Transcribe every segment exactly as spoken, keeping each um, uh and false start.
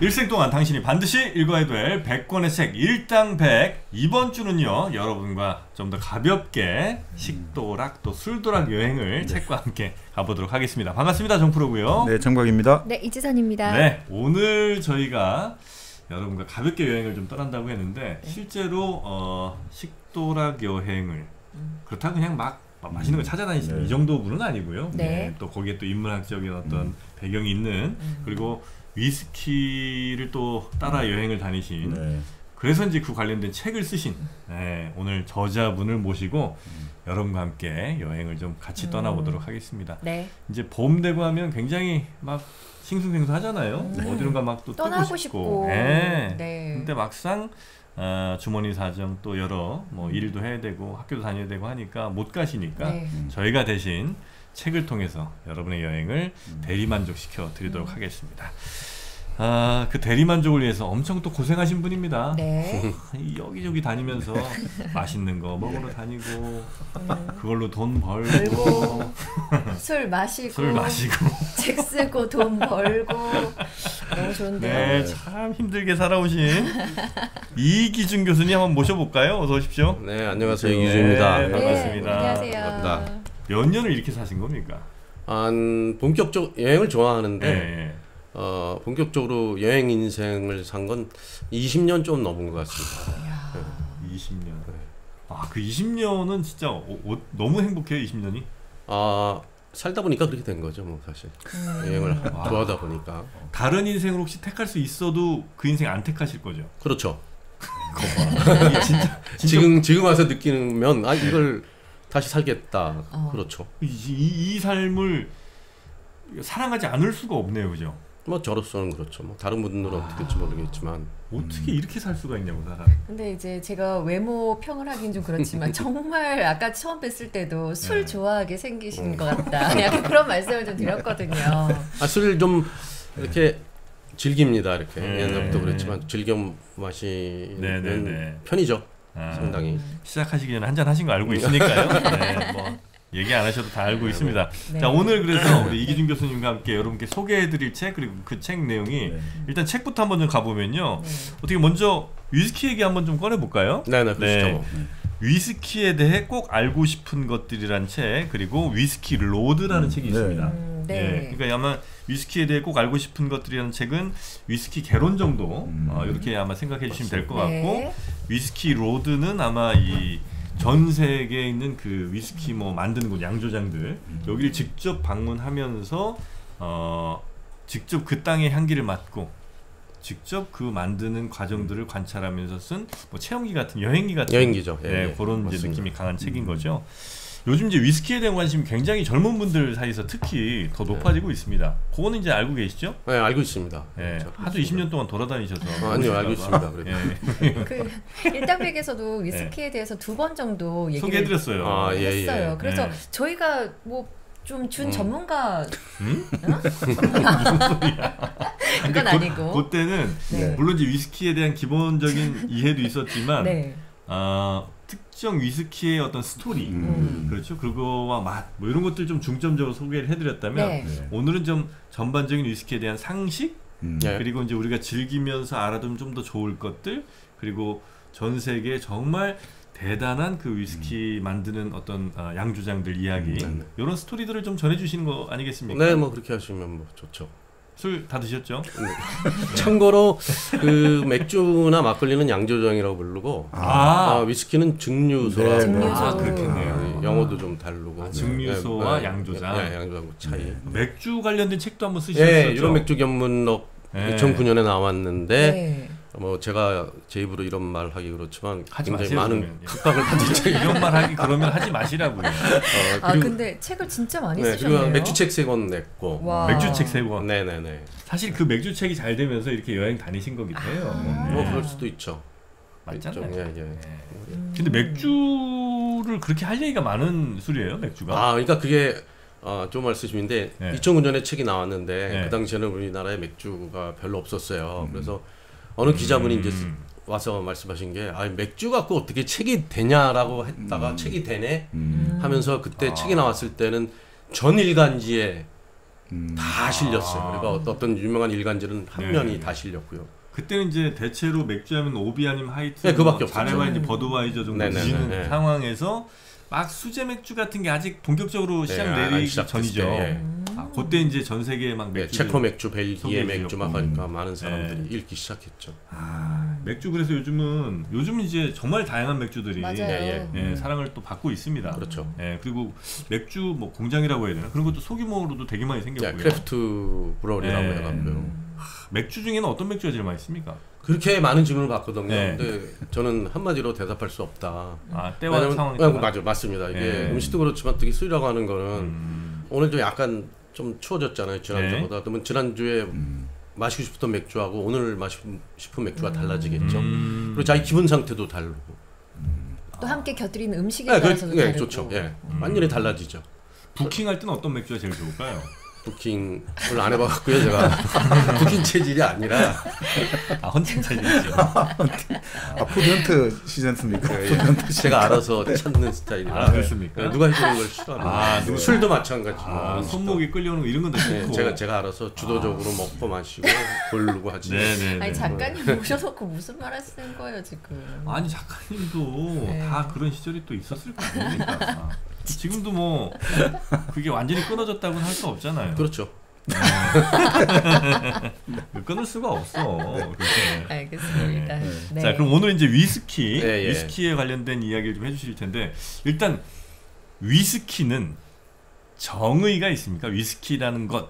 일생 동안 당신이 반드시 읽어야 될 백 권의 책 일당백. 이번 주는요 여러분과 좀 더 가볍게 식도락 또 술도락 여행을 네. 책과 함께 가보도록 하겠습니다. 반갑습니다. 정프로고요. 네, 정박입니다. 네, 이지선입니다. 네, 오늘 저희가 여러분과 가볍게 여행을 좀 떠난다고 했는데 실제로 어, 식도락 여행을 그렇다고 그냥 막 맛있는 거 찾아다니시는 네. 이 정도 분은 아니고요. 네. 또 거기에 또 인문학적인 어떤 음. 배경이 있는 음. 그리고 위스키를 또 따라 음. 여행을 다니신 네. 그래서인지 그 관련된 책을 쓰신 네, 오늘 저자분을 모시고 음. 여러분과 함께 여행을 좀 같이 음. 떠나보도록 하겠습니다. 네. 이제 봄 되고 하면 굉장히 막 싱숭생숭 하잖아요. 네. 어디론가 막 또 떠나고 싶고. 네. 네. 근데 막상 어, 주머니 사정 또 여러 뭐 일도 해야 되고 학교도 다녀야 되고 하니까 못 가시니까 네. 저희가 대신 책을 통해서 여러분의 여행을 대리만족시켜 드리도록 음. 하겠습니다. 아, 그 대리만족을 위해서 엄청 또 고생하신 분입니다. 네. 여기저기 다니면서 맛있는 거 먹으러 다니고 음. 그걸로 돈 벌고 술 마시고 술 마시고 책 쓰고 돈 벌고 너무 좋은데요. 네, 참 힘들게 살아오신 이기중 교수님 한번 모셔볼까요? 어서 오십시오. 네, 안녕하세요. 이기중입니다. 네, 반갑습니다. 네, 안녕하세요. 반갑습니다. 몇 년을 이렇게 사신 겁니까? 한 아, 본격적 여행을 좋아하는데 네. 어, 본격적으로 여행 인생을 산 건 이십 년 좀 넘은 것 같습니다. 네. 이십 년. 네. 아, 그 이십 년은 진짜 오, 오, 너무 행복해요, 이십 년이? 아, 살다 보니까 그렇게 된 거죠, 뭐 사실. 여행을 아, 좋아하다 보니까. 다른 인생을 혹시 택할 수 있어도 그 인생 안 택하실 거죠? 그렇죠. 진짜, 진짜 지금 지금 와서 느끼면 아, 이걸 다시 살겠다. 어. 그렇죠. 이, 이, 이 삶을 사랑하지 않을 수가 없네요, 그죠? 뭐 저로서는 그렇죠. 뭐 다른 분들은 아... 어떻게 될지 모르겠지만 어떻게 이렇게 살 수가 있냐고 사람. 근데 이제 제가 외모 평을 하긴 좀 그렇지만 정말 아까 처음 뵀을 때도 술 네. 좋아하게 생기신 음. 것 같다. 약간 그런 말씀을 좀 드렸거든요. 아, 술을 좀 이렇게 네. 즐깁니다. 이렇게 네. 옛날부터 그랬지만 즐겨 마시는 네, 네, 네. 편이죠. 아, 상당히 시작하시기 전에 한잔 하신 거 알고 있으니까요. 네, 뭐. 얘기 안 하셔도 다 알고 있습니다. 네. 자, 오늘 그래서 우리 이기중 교수님과 함께 여러분께 소개해드릴 책 그리고 그 책 내용이 네. 일단 책부터 한번 좀 가보면요. 네. 어떻게 먼저 위스키 얘기 한번 좀 꺼내볼까요? 네네, 그렇죠. 네. 위스키에 대해 꼭 알고 싶은 것들이란 책 그리고 위스키 로드라는 음, 책이 네. 있습니다. 음, 네. 네. 그러니까 아마 위스키에 대해 꼭 알고 싶은 것들이라는 책은 위스키 개론 정도 음, 어, 이렇게 아마 생각해 주시면 될 것 같고 네. 위스키 로드는 아마 이 전 세계에 있는 그 위스키 뭐 만드는 곳 양조장들 여기를 직접 방문하면서 어 직접 그 땅의 향기를 맡고 직접 그 만드는 과정들을 관찰하면서 쓴 뭐 체험기 같은 여행기 같은 여행기죠. 네, 예, 예. 그런 이제 느낌이 강한 책인 거죠. 요즘 이제 위스키에 대한 관심이 굉장히 젊은 분들 사이에서 특히 더 높아지고 네. 있습니다. 그거는 이제 알고 계시죠? 네, 알고 있습니다. 네, 아주 이십 년 동안 돌아다니셔서. 아, 아니요, 알고 있습니다. 네. 그 일당백에서도 위스키에 네. 대해서 두 번 정도 얘기를 소개해드렸어요. 아, 예, 예. 했어요. 그래서 네. 저희가 뭐 좀 준 음. 전문가. 음? 어? 무슨 소리야? 그건 그, 아니고. 그때는 네. 물론 이제 위스키에 대한 기본적인 이해도 있었지만. 네. 아, 특정 위스키의 어떤 스토리 음. 그렇죠? 그거와 맛 뭐 이런 것들 좀 중점적으로 소개를 해드렸다면 네. 네. 오늘은 좀 전반적인 위스키에 대한 상식 음. 그리고 이제 우리가 즐기면서 알아두면 좀 더 좋을 것들 그리고 전 세계에 정말 대단한 그 위스키 음. 만드는 어떤 어, 양조장들 이야기 음. 이런 스토리들을 좀 전해주시는 거 아니겠습니까? 네, 뭐 그렇게 하시면 뭐 좋죠. 술 다 드셨죠? 네. 참고로 그 맥주나 막걸리는 양조장이라고 부르고 아 아, 위스키는 증류소라고. 네, 네. 아, 그렇겠네요. 영어도 좀 다르고. 아, 증류소와 네. 양조장. 네, 양조장 차이. 네. 맥주 관련된 책도 한번 쓰셨었죠? 네, 이런 맥주견문록 네. 이천구 년에 나왔는데 네. 뭐 제가 제 입으로 이런 말 하기 그렇지만 하지 굉장히 마세요, 많은 각박을 받은 이런 말 하기 그러면 하지 마시라고요. 어, 아 근데 책을 진짜 많이 네, 쓰셨네요. 맥주책 세 권 냈고 맥주책 세 권. 네네네. 사실 그 맥주책이 잘 되면서 이렇게 여행 다니신 거기도 해요. 아 네. 뭐 그럴 수도 있죠. 맞잖아요. 예, 예. 음. 근데 맥주를 그렇게 할 얘기가 많은 술이에요, 맥주가? 아 그러니까 그게 어, 좀 말씀인데 네. 이천구 년에 책이 나왔는데 네. 그 당시에는 우리나라에 맥주가 별로 없었어요. 음. 그래서 어느 기자분이 음. 이제 와서 말씀하신 게 아, 맥주 갖고 어떻게 책이 되냐라고 했다가 음. 책이 되네 음. 하면서 그때 아. 책이 나왔을 때는 전 일간지에 음. 다 실렸어요. 아. 그러니까 어떤 유명한 일간지는 한 네. 명이 다 실렸고요. 그때는 이제 대체로 맥주하면 오비 아니면 하이트, 네, 그밖에 없었죠. 잘해봐 이제 버드와이저 정도 지는 네. 상황에서 막 수제 맥주 같은 게 아직 본격적으로 시장 네, 내리기 아, 전이죠. 네. 아, 그때 이제 전 세계에 막 맥주, 네, 체코 맥주, 벨기에 맥주 막 하니까 음. 많은 사람들이 네. 읽기 시작했죠. 아, 맥주 그래서 요즘은 요즘 이제 정말 다양한 맥주들이 예, 예. 예, 사랑을 또 받고 있습니다. 그렇죠. 예, 그리고 맥주 뭐 공장이라고 해야 되나 그런 것도 소규모로도 되게 많이 생겼고요. 예, 크래프트 브라운이라고 예. 해가지고요. 맥주 중에는 어떤 맥주가 제일 맛있습니까? 그렇게 많은 질문을 받거든요. 네. 근데 저는 한마디로 대답할 수 없다. 아, 때와 상황이 맞죠, 맞습니다. 이게 네. 음식도 그렇지만 특히 술이라고 하는 거는 음. 오늘 좀 약간 좀 추워졌잖아요. 지난주보다. 네. 그러면 지난주에 음. 마시고 싶었던 맥주하고 오늘 마시고 싶은 맥주가 달라지겠죠. 음. 그리고 자기 기분 상태도 다르고 음. 또 함께 곁들이는 음식에 네, 따라서도 네, 다르고 좋죠. 네. 음. 완전히 달라지죠. 부킹할 때는 어떤 맥주가 제일 좋을까요? 부킹을 안 해봐갖고요 제가 부킹 체질이 아니라 아 헌팅 체질이죠. 아 포멘트 시즌습니까? 예, 예. 제가 알아서 찾는 스타일이에요. 아, 그렇습니까? 네, 누가 해주는 걸 싫어하는 아, 네. 술도 마찬가지고 아, 손목이 끌려오는 거 이런 건 다 싫고 네, 제가 제가 알아서 주도적으로 아. 먹고 마시고 고르고 하지. 네네. 아니 작가님 모셔놓고 무슨 말 하시는 거예요 지금? 아니 작가님도 네. 다 그런 시절이 또 있었을 거니까. 지금도 뭐 그게 완전히 끊어졌다고는 할 수 없잖아요. 그렇죠. 끊을 수가 없어. 그렇게. 알겠습니다. 네. 네. 자 그럼 오늘 이제 위스키, 네, 예. 위스키에 관련된 이야기를 좀 해주실 텐데 일단 위스키는 정의가 있습니까? 위스키라는 것.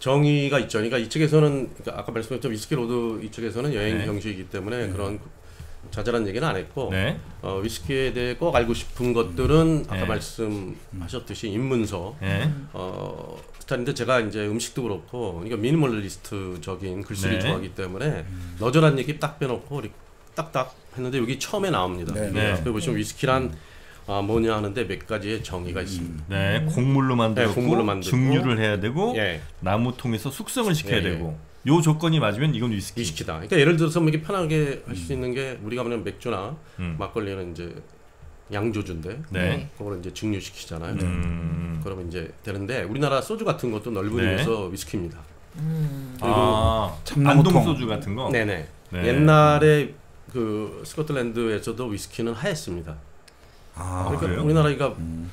정의가 있죠. 그러니까 이 책에서는 그러니까 아까 말씀드렸던 위스키 로드 이 책에서는 여행 네. 형식이기 때문에 음. 그런. 자잘한 얘기는 안 했고 네. 어, 위스키에 대해 꼭 알고 싶은 것들은 아까 네. 말씀하셨듯이 입문서 네. 어, 스타일인데 제가 이제 음식도 그렇고 그러니까 미니멀리스트적인 글쓰기 네. 좋아하기 때문에 너절한 얘기 딱 빼놓고 딱딱 했는데 여기 처음에 나옵니다. 네. 네. 그리고 보시면 위스키란 아, 뭐냐 하는데 몇 가지의 정의가 있습니다. 네, 곡물로 만들고 네, 증류를 해야 되고 예. 나무통에서 숙성을 시켜야 예, 예. 되고 요 조건이 맞으면 이건 위스키. 위스키다. 그러니까 예를 들어서 이렇게 편하게 할 수 음. 있는 게 우리가 보면 맥주나 음. 막걸리는 이제 양조주인데 네. 그걸 이제 증류시키잖아요. 음. 그러면 이제 되는데 우리나라 소주 같은 것도 넓으면서 네. 위스키입니다. 음. 그리고 아, 안동 소주 같은 거. 네네. 네. 옛날에 그 스코틀랜드에서도 위스키는 하였습니다. 아, 그러니까 그래요? 우리나라가 음.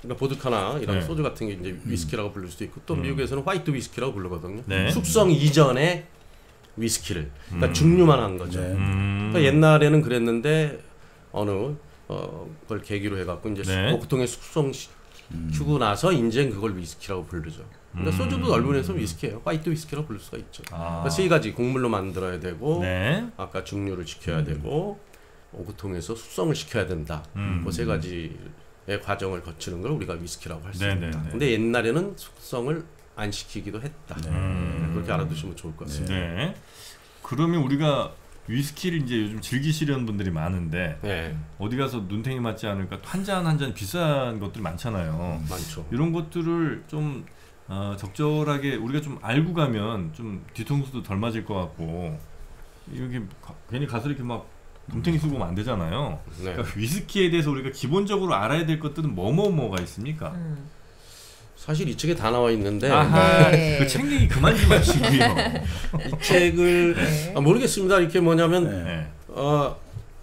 그러니까 보드카나 이런 네. 소주 같은 게 이제 위스키라고 부를 수도 있고 또 음. 미국에서는 화이트 위스키라고 부르거든요. 네. 숙성 이전에 위스키를 그러니까 음. 증류만 한 거죠. 네. 음. 그러니까 옛날에는 그랬는데 어느 어, 걸 계기로 해갖고 이제 네. 수, 보통의 숙성 시키고 음. 나서 인제 그걸 위스키라고 부르죠. 그러니까 소주도 넓은 데서 위스키예요. 화이트 위스키라고 부를 수가 있죠. 아. 그러니까 세 가지 곡물로 만들어야 되고 네. 아까 증류를 지켜야 음. 되고 오구통에서 숙성을 시켜야 된다. 음. 그 세 가지. 의 과정을 거치는 걸 우리가 위스키라고 할 수 있다. 근데 옛날에는 숙성을 안 시키기도 했다. 네. 그렇게 알아두시면 좋을 것 같습니다. 네. 그러면 우리가 위스키를 이제 요즘 즐기시려는 분들이 많은데 네. 어디 가서 눈탱이 맞지 않을까 한 잔 한 잔 비싼 것들 많잖아요. 많죠. 이런 것들을 좀 어, 적절하게 우리가 좀 알고 가면 좀 뒤통수도 덜 맞을 것 같고 여기 가, 괜히 가서 이렇게 막 눈탱이 쓰고 안 되잖아요. 네. 그러니까 위스키에 대해서 우리가 기본적으로 알아야 될 것들은 뭐뭐뭐가 있습니까? 음. 사실 이 책에 다 나와 있는데 아하, 네. 그 챙기기 그만 좀 하시고요. 이 책을 네. 아, 모르겠습니다. 이렇게 뭐냐면 네. 어,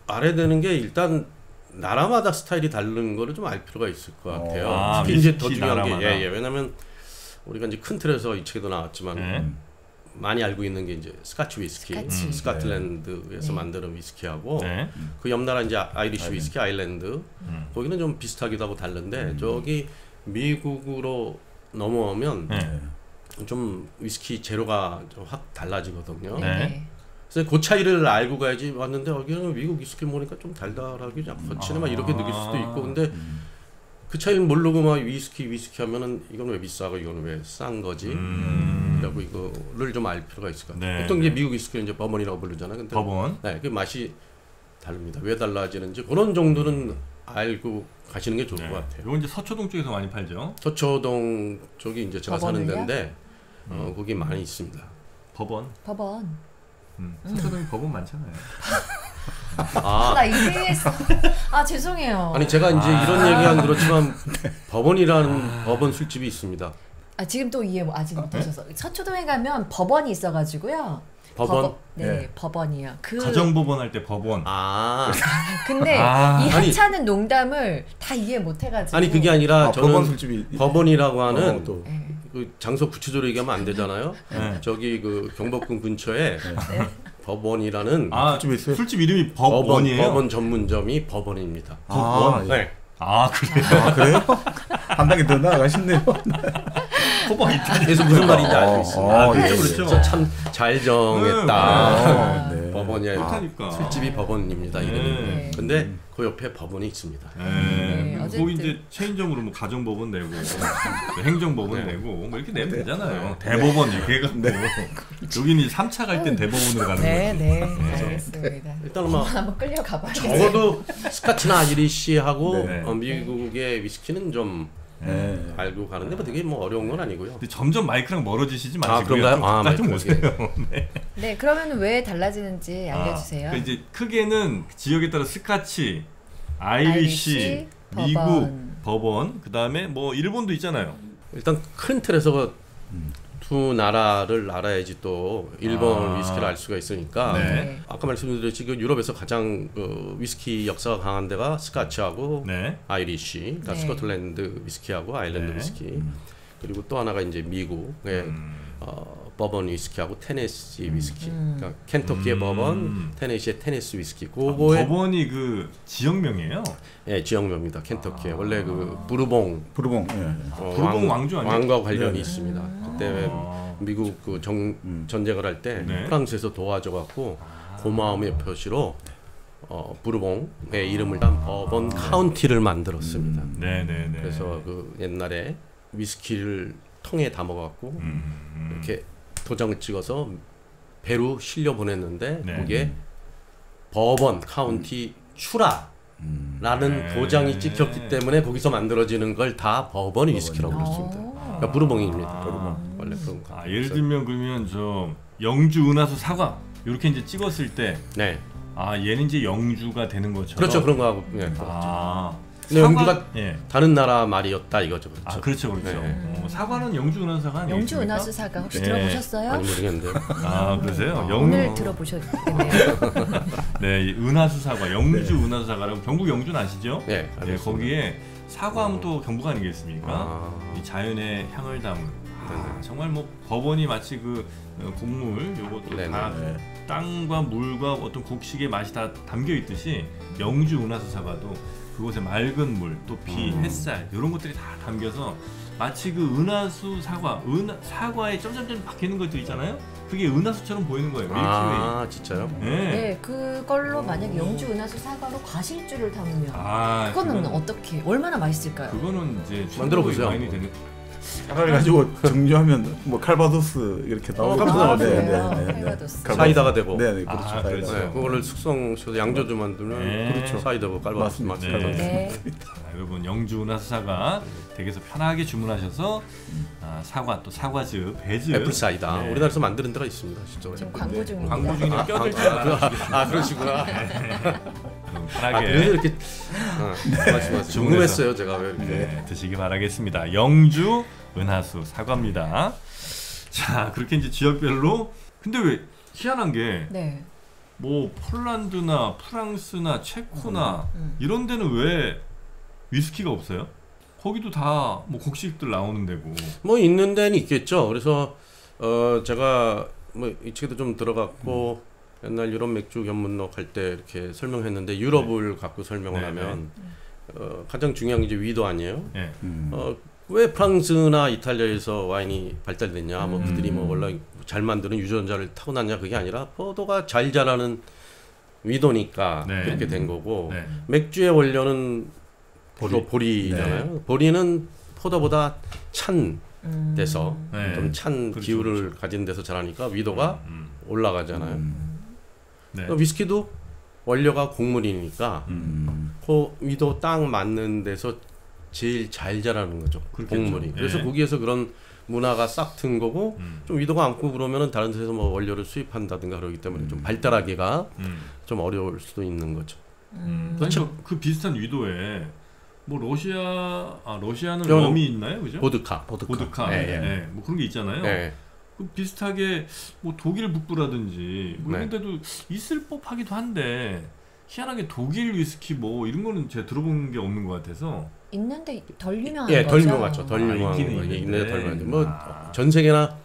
알아야 되는 게 일단 나라마다 스타일이 다른 거를 좀 알 필요가 있을 것 같아요. 어, 아, 특히 이제 더 중요한 게 예, 예. 왜냐면 우리가 이제 큰 틀에서 이 책에도 나왔지만 네. 많이 알고 있는 게 이제 스카치 위스키, 스카치. 음, 스코틀랜드에서 네. 만드는 위스키하고 네. 그 옆 나라 이제 아이리쉬 아일랜드. 위스키, 아일랜드 음. 거기는 좀 비슷하기도 하고 다른데 음. 저기 미국으로 넘어오면 네. 좀 위스키 재료가 좀 확 달라지거든요. 네. 그래서 그 차이를 알고 가야지 왔는데 여기는 미국 위스키 먹으니까 좀 달달하게 거치네 막 이렇게 느낄 수도 있고 근데 음. 그 차이를 모르고 막 위스키 위스키 하면은 이건 왜 비싸고 이건 왜 싼 거지? 음. 라고 이거를 좀 알 필요가 있을 것 같아요. 네, 보통 이제 네. 미국 위스키는 이제 버번이라고 부르잖아요. 근데 버번. 네, 그 맛이 다릅니다. 왜 달라지는지 그런 정도는 음. 알고 가시는 게 좋을 네. 것 같아요. 이건 이제 서초동 쪽에서 많이 팔죠. 서초동 쪽이 이제 제가 버번을요? 사는 데인데 음. 어, 거기 많이 있습니다. 버번. 버번. 음, 서초동에 음. 버번 많잖아요. 아, 나 이해했어. 아, 죄송해요. 아니, 제가 이제 아 이런 얘기는 그렇지만 네. 버번이라는 아 버번 술집이 있습니다. 아 지금 또 이해 뭐 아직 못하셔서 네? 서초동에 가면 법원이 있어가지고요. 법원? 법원 네, 네, 법원이요. 그... 가정법원 할 때 법원. 아. 근데 아 이 하찮은 아니, 농담을 다 이해 못해가지고. 아니 그게 아니라 아, 저는 법원 술집이... 법원이라고 하는 어, 또. 네. 그 장소 구체적으로 얘기하면 안 되잖아요. 네. 저기 그 경복궁 근처에 네. 법원이라는 아, 술집 이름이 법원이에요? 법원 전문점이 법원입니다. 법원? 아, 예. 네. 아 그래요? 아, 그래요? 한 단계 더 나아가 싶네요. 그래서 무슨 말인지 알고 있습니다. 아, 아, 그렇죠, 예, 그렇죠. 참 잘 정했다. 아, 네. 법원이야. 아, 술집이 법원입니다. 이름이. 네. 근데 음. 그 옆에 법원이 있습니다. 네. 네. 네. 거기 이제 체인점으로 뭐 가정법원 내고, 행정법원 네. 내고, 뭐 이렇게 내면 네. 되잖아요. 네. 대법원 이렇게 해갖고. 네. 여기는 삼 차 갈 땐 대법원으로 가는 네. 거지. 네, 네. 알겠습니다. 일단 뭐 한번 끌려가봐야죠. 적어도 스카치나 아이리시하고 네. 어, 미국의 위스키는 좀 네. 알고 가는데 뭐 되게 뭐 어려운 건 아니고요. 근데 점점 마이크랑 멀어지시지 마시고요. 아, 그런가요? 아, 좀 오세요. 네. 네, 그러면 왜 달라지는지 알려주세요. 아, 그러니까 이제 크게는 지역에 따라 스카치, 아이리시, 미국, 법원, 법원 그 다음에 뭐 일본도 있잖아요. 일단 큰 틀에서 음. 두 나라를 알아야지 또 일본 아. 위스키를 알 수가 있으니까 네. 아까 말씀드렸듯이 유럽에서 가장 그 위스키 역사가 강한 데가 스카치하고 네. 아이리시, 그러니까 네. 스코틀랜드 위스키하고 아일랜드 네. 위스키 그리고 또 하나가 이제 미국의 음. 어, 버번 위스키하고 테네시 위스키 음. 그러니까 켄터키의 음. 버번, 테네시의 테네시 위스키 그거에 아, 버번이 그 지역명이에요? 예, 지역명입니다. 켄터키에 아. 원래 그 부르봉 부르봉 네. 어, 부르봉 왕주 아니에요? 왕과 관련이 네. 있습니다. 그때 아. 미국 그 정, 음. 전쟁을 할 때 네. 프랑스에서 도와줘갖고 아. 고마움의 표시로 어, 부르봉의 이름을 딴 아. 버번 카운티를 만들었습니다. 음. 네네네. 그래서 그 옛날에 위스키를 통에 담아갖고 음, 음. 이렇게 도장을 찍어서 배로 실려 보냈는데 네. 거기에 버번 카운티 음. 슈라라는 음. 도장이 찍혔기 때문에 거기서 만들어지는 걸 다 버번 위스키라고 그랬습니다. 그러니까 부르봉입니다. 부르봉 아. 원래 그런 거. 아, 예를 들면 그러면 저 영주 은하수 사과 이렇게 이제 찍었을 때, 네. 아 얘는 이제 영주가 되는 것처럼. 그렇죠 그런 거 하고. 네, 아. 근데 사과? 영주가 예. 다른 나라 말이었다 이거죠. 그렇죠. 아 그렇죠 그렇죠. 네. 어, 사과는 영주 은하수 사과 아니에요? 영주 은하수 사과 혹시 네. 들어보셨어요? 아니 모르겠는데요. 아 그러세요? 영... 오늘 들어보셨겠네요. 네 은하수 사과 영주 네. 은하수 사과라고 경북 영주는 아시죠? 네. 네 거기에 사과하면 또 경북 아니겠습니까? 아. 이 자연의 향을 담은 아, 아, 정말 뭐 법원이 마치 그 곡물 요것도 네네. 다 땅과 물과 어떤 곡식의 맛이 다 담겨 있듯이 영주 은하수 사과도 그곳에 맑은 물, 또 비, 음. 햇살 이런 것들이 다 담겨서 마치 그 은하수 사과, 은하, 사과에 점점점 박히는 것들 있잖아요? 그게 은하수처럼 보이는 거예요. 아, 진짜요? 네. 네, 그걸로 만약에 영주 은하수 사과로 과실주를 담으면 아, 그거는 그건, 어떻게, 얼마나 맛있을까요? 그거는 이제 만들어보세요. 사과를 가지고 증류하면 뭐 칼바도스 이렇게 나오고 아, 네, 네, 네, 네. 사이다가 되고 네, 네, 그렇죠. 아, 그렇죠. 네, 그거를 숙성해서 양조주 만들면 네. 그렇죠. 사이다고 칼바도스 맞습니다. 네. 네. 자, 여러분 영주 은하수 사과 댁에서 편하게 주문하셔서 아, 사과 또 사과즙, 배즙, 애플 사이다 네. 우리나라에서 만드는 데가 있습니다. 진짜 지금 광고 중입니다. 광고 중이니까 껴들 줄 알아. 아 그러시구나. 아, 그래서 이렇게 어, 네. 궁금했어요 제가 왜 이렇게 네, 드시기 바라겠습니다. 영주 은하수 사과입니다. 자 그렇게 이제 지역별로 근데 왜 희한한 게 네. 뭐 폴란드나 프랑스나 체코나 음, 음. 이런 데는 왜 위스키가 없어요? 거기도 다 뭐 곡식들 나오는 데고 뭐 있는 데는 있겠죠. 그래서 어 제가 뭐 이 책에도 좀 들어갔고 음. 옛날 유럽 맥주견문록 할 때 이렇게 설명했는데 유럽을 네. 갖고 설명을 네, 하면 네. 어, 가장 중요한 게 이제 위도 아니에요. 네. 음. 어, 왜 프랑스나 이탈리아에서 와인이 발달됐냐, 음. 뭐 그들이 뭐 원래 잘 만드는 유전자를 타고났냐 그게 아니라 포도가 잘 자라는 위도니까 네. 그렇게 된 거고 네. 맥주의 원료는 포도 보리잖아요. 네. 보리는 포도보다 찬 음. 데서 네. 좀 찬 그렇죠, 기후를 그렇죠. 가진 데서 자라니까 위도가 음. 올라가잖아요. 음. 네. 위스키도 원료가 곡물이니까 음. 그 위도 딱 맞는 데서 제일 잘 자라는 거죠. 그렇겠죠. 곡물이. 그래서 네. 거기에서 그런 문화가 싹 튼 거고 음. 좀 위도가 안고 그러면은 다른 데서 뭐 원료를 수입한다든가 그러기 때문에 음. 좀 발달하기가 음. 좀 어려울 수도 있는 거죠. 음. 아니, 그, 그 비슷한 위도에 뭐 러시아 아 러시아는 럼이 있나요, 그죠? 보드카, 보드카, 보드카. 예, 예. 예, 뭐 그런 게 있잖아요. 예. 비슷하게 뭐 독일 북부라든지 뭐 이런 데도 네. 있을 법하기도 한데 희한하게 독일 위스키 뭐 이런 거는 제가 들어본 게 없는 것 같아서. 있는데 덜 유명한 예, 거죠? 덜 유명하죠. 덜 아, 유명한 있기는 있는데. 있는데 덜 유명한 뭐 아. 전 세계나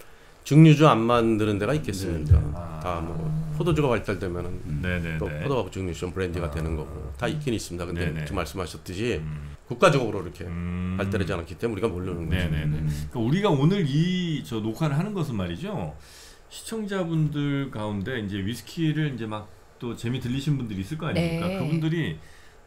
증류주 안 만드는 데가 있겠습니까? 아. 다 뭐 포도주가 발달되면은 네네네. 또 포도하고 증류주 브랜디가 아. 되는 거고 다 있긴 있습니다. 근데 지금 말씀하셨듯이 음. 국가적으로 이렇게 음. 발달하지 않았기 때문에 우리가 모르는 거죠. 음. 그러니까 우리가 오늘 이 저 녹화를 하는 것은 말이죠. 시청자분들 가운데 이제 위스키를 이제 막 또 재미 들리신 분들이 있을 거 아닙니까? 네. 그분들이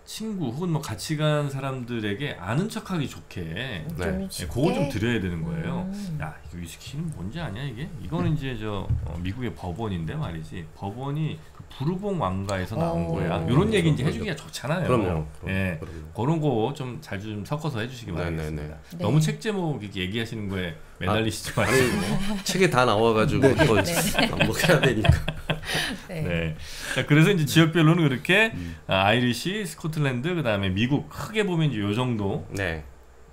친구 혹은 뭐 같이 간 사람들에게 아는 척하기 좋게 네. 네, 그거 좀 드려야 되는 거예요. 음. 야, 위스키는 뭔지 아냐 이게? 이거는 이제 저 어, 미국의 버번인데 말이지. 버번이 그 부르봉 왕가에서 나온 오. 거야. 이런 얘기 이제 해주기가 좋잖아요. 그럼요. 그럼, 예, 그런 거 좀 잘 좀 섞어서 해주시기 바라겠습니다. 네, 네. 너무 책 제목 이렇게 얘기하시는 거에 매달리시지 아, 마시고 아니, 책에 다 나와가지고 네. 이거 안 먹어야 되니까. 네. 네. 자, 그래서 이제 지역별로는 그렇게 음. 아, 아이리시, 스코틀랜드, 그 다음에 미국 크게 보면 이제 요 정도. 네.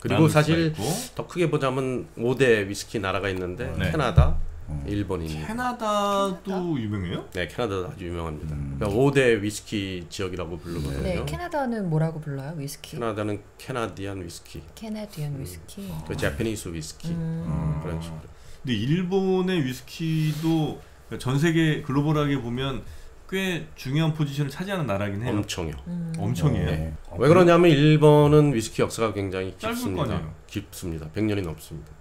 그리고 사실 더 크게 보자면 오 대 위스키 나라가 있는데 네. 캐나다, 어. 일본이. 캐나다도 캐나다? 유명해요? 네, 캐나다도 아주 유명합니다. 음. 그러니까 오 대 위스키 지역이라고 부르거든요. 네, 캐나다는 뭐라고 불러요? 위스키? 캐나다는 캐나디안 위스키. 캐나디안 위스키. 음. 그 재패니스 위스키. 음. 그런 식으로. 근데 일본의 위스키도 전 세계 글로벌하게 보면 꽤 중요한 포지션을 차지하는 나라긴 해요. 엄청요. 음. 엄청이에요. 네. 아, 왜 그러냐면 일본은 위스키 역사가 굉장히 깊습니다. 깊습니다. 백 년이 넘습니다.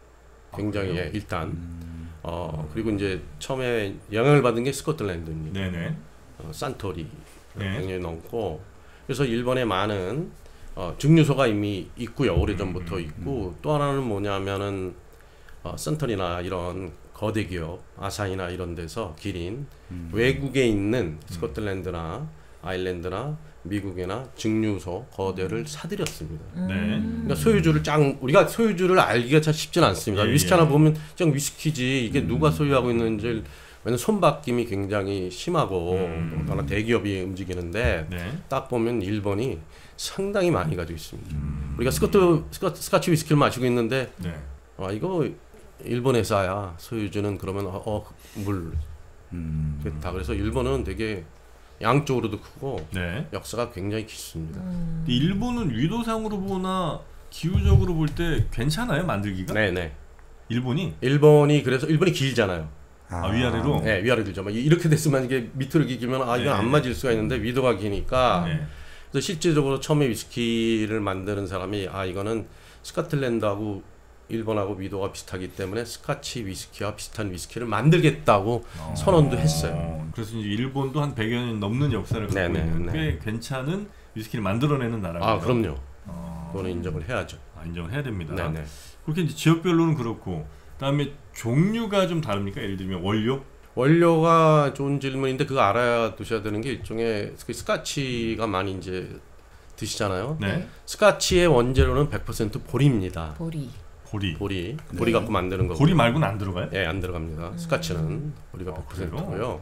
굉장히 아, 예, 일단 음. 어 그리고 이제 처음에 영향을 받은 게 스코틀랜드입니다. 네네. 어, 산토리 네. 백 년이 넘고 그래서 일본에 많은 어, 증류소가 이미 있고요. 오래전부터 음, 음, 있고 음. 또 하나는 뭐냐면은 어, 산토리나 이런 거대 기업, 아사히나 이런 데서 기린, 음. 외국에 있는 스코틀랜드나 음. 아일랜드나 미국이나 증류소 거대를 사들였습니다. 음. 네. 그러니까 소유주를 쫙 우리가 소유주를 알기가 참 쉽진 않습니다. 예, 위스키 예. 하나 보면 짱 위스키지 이게 음. 누가 소유하고 있는지 왜냐면 손바뀜이 굉장히 심하고 음. 하나 대기업이 움직이는데 네. 딱 보면 일본이 상당히 많이 가지고 있습니다. 음. 우리가 스코트 스카, 스카치 위스키를 마시고 있는데 네. 아 이거 일본 회사야 소유주는 그러면 어, 어 물. 음. 다 그래서 일본은 되게 양쪽으로도 크고 네. 역사가 굉장히 깊습니다. 음. 일본은 위도상으로 보나 기후적으로 볼 때 괜찮아요 만들기가? 네네. 일본이? 일본이 그래서 일본이 길잖아요. 아, 아 위아래로? 네 위아래로 길죠. 이렇게 됐으면 이게 밑으로 길면 아 이건 네. 안 맞을 수가 있는데 위도가 기니까. 네. 그래서 실제적으로 처음에 위스키를 만드는 사람이 아 이거는 스코틀랜드하고 일본하고 위도가 비슷하기 때문에 스카치 위스키와 비슷한 위스키를 만들겠다고 어... 선언도 했어요. 그래서 이제 일본도 한 백 년이 넘는 역사를 갖고 네네, 있는 꽤 네네. 괜찮은 위스키를 만들어내는 나라가. 아 그럼요. 어... 그거는 인정을 해야죠. 아, 인정을 해야 됩니다. 네네. 그렇게 이제 지역별로는 그렇고 그다음에 종류가 좀 다릅니까? 예를 들면 원료? 원료가 좋은 질문인데 그거 알아야 두셔야 되는 게 일종의 스카치가 많이 이제 드시잖아요. 네. 스카치의 원재료는 백 퍼센트 보리입니다. 보리. 보리, 보리, 네. 보리 갖고 만드는 거고. 보리 말고는 안 들어가요? 예, 안 들어갑니다. 음. 스카치는 보리가 아, 백 퍼센트고요.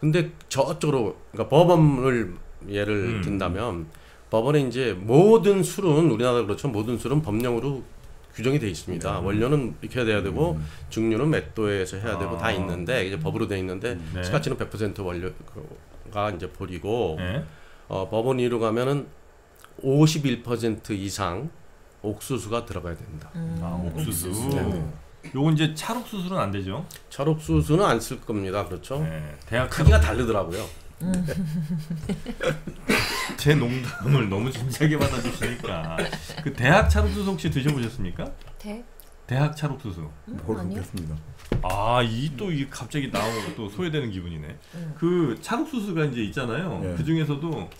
근데 저쪽으로, 그러니까 버번을 예를 음. 든다면 버번에 이제 모든 술은 우리나라 그렇죠. 모든 술은 법령으로 규정이 돼 있습니다. 음. 원료는 이렇게 해야 되고 음. 증류는 몇 도에서 해야 되고 아. 다 있는데 이제 법으로 돼 있는데 네. 스카치는 백 퍼센트 원료가 이제 보리고 네. 어, 버번 위로 가면은 오십일 퍼센트 이상. 옥수수가 들어가야 된다. 음. 아 옥수수. 네. 요건 이제 찰옥수수는 안 되죠? 찰옥수수는 안 쓸 겁니다. 그렇죠? 네. 대학 크기가 찰옥... 다르더라고요. 음. 제 농담을 너무 진지하게 받아주시니까. 그 대학 찰옥수수 혹시 드셔보셨습니까? 대? 대학 찰옥수수. 음, 아니요. 아, 이 또 이게 갑자기 나오고 또 소외되는 기분이네. 음. 그 찰옥수수가 이제 있잖아요. 네. 그 중에서도.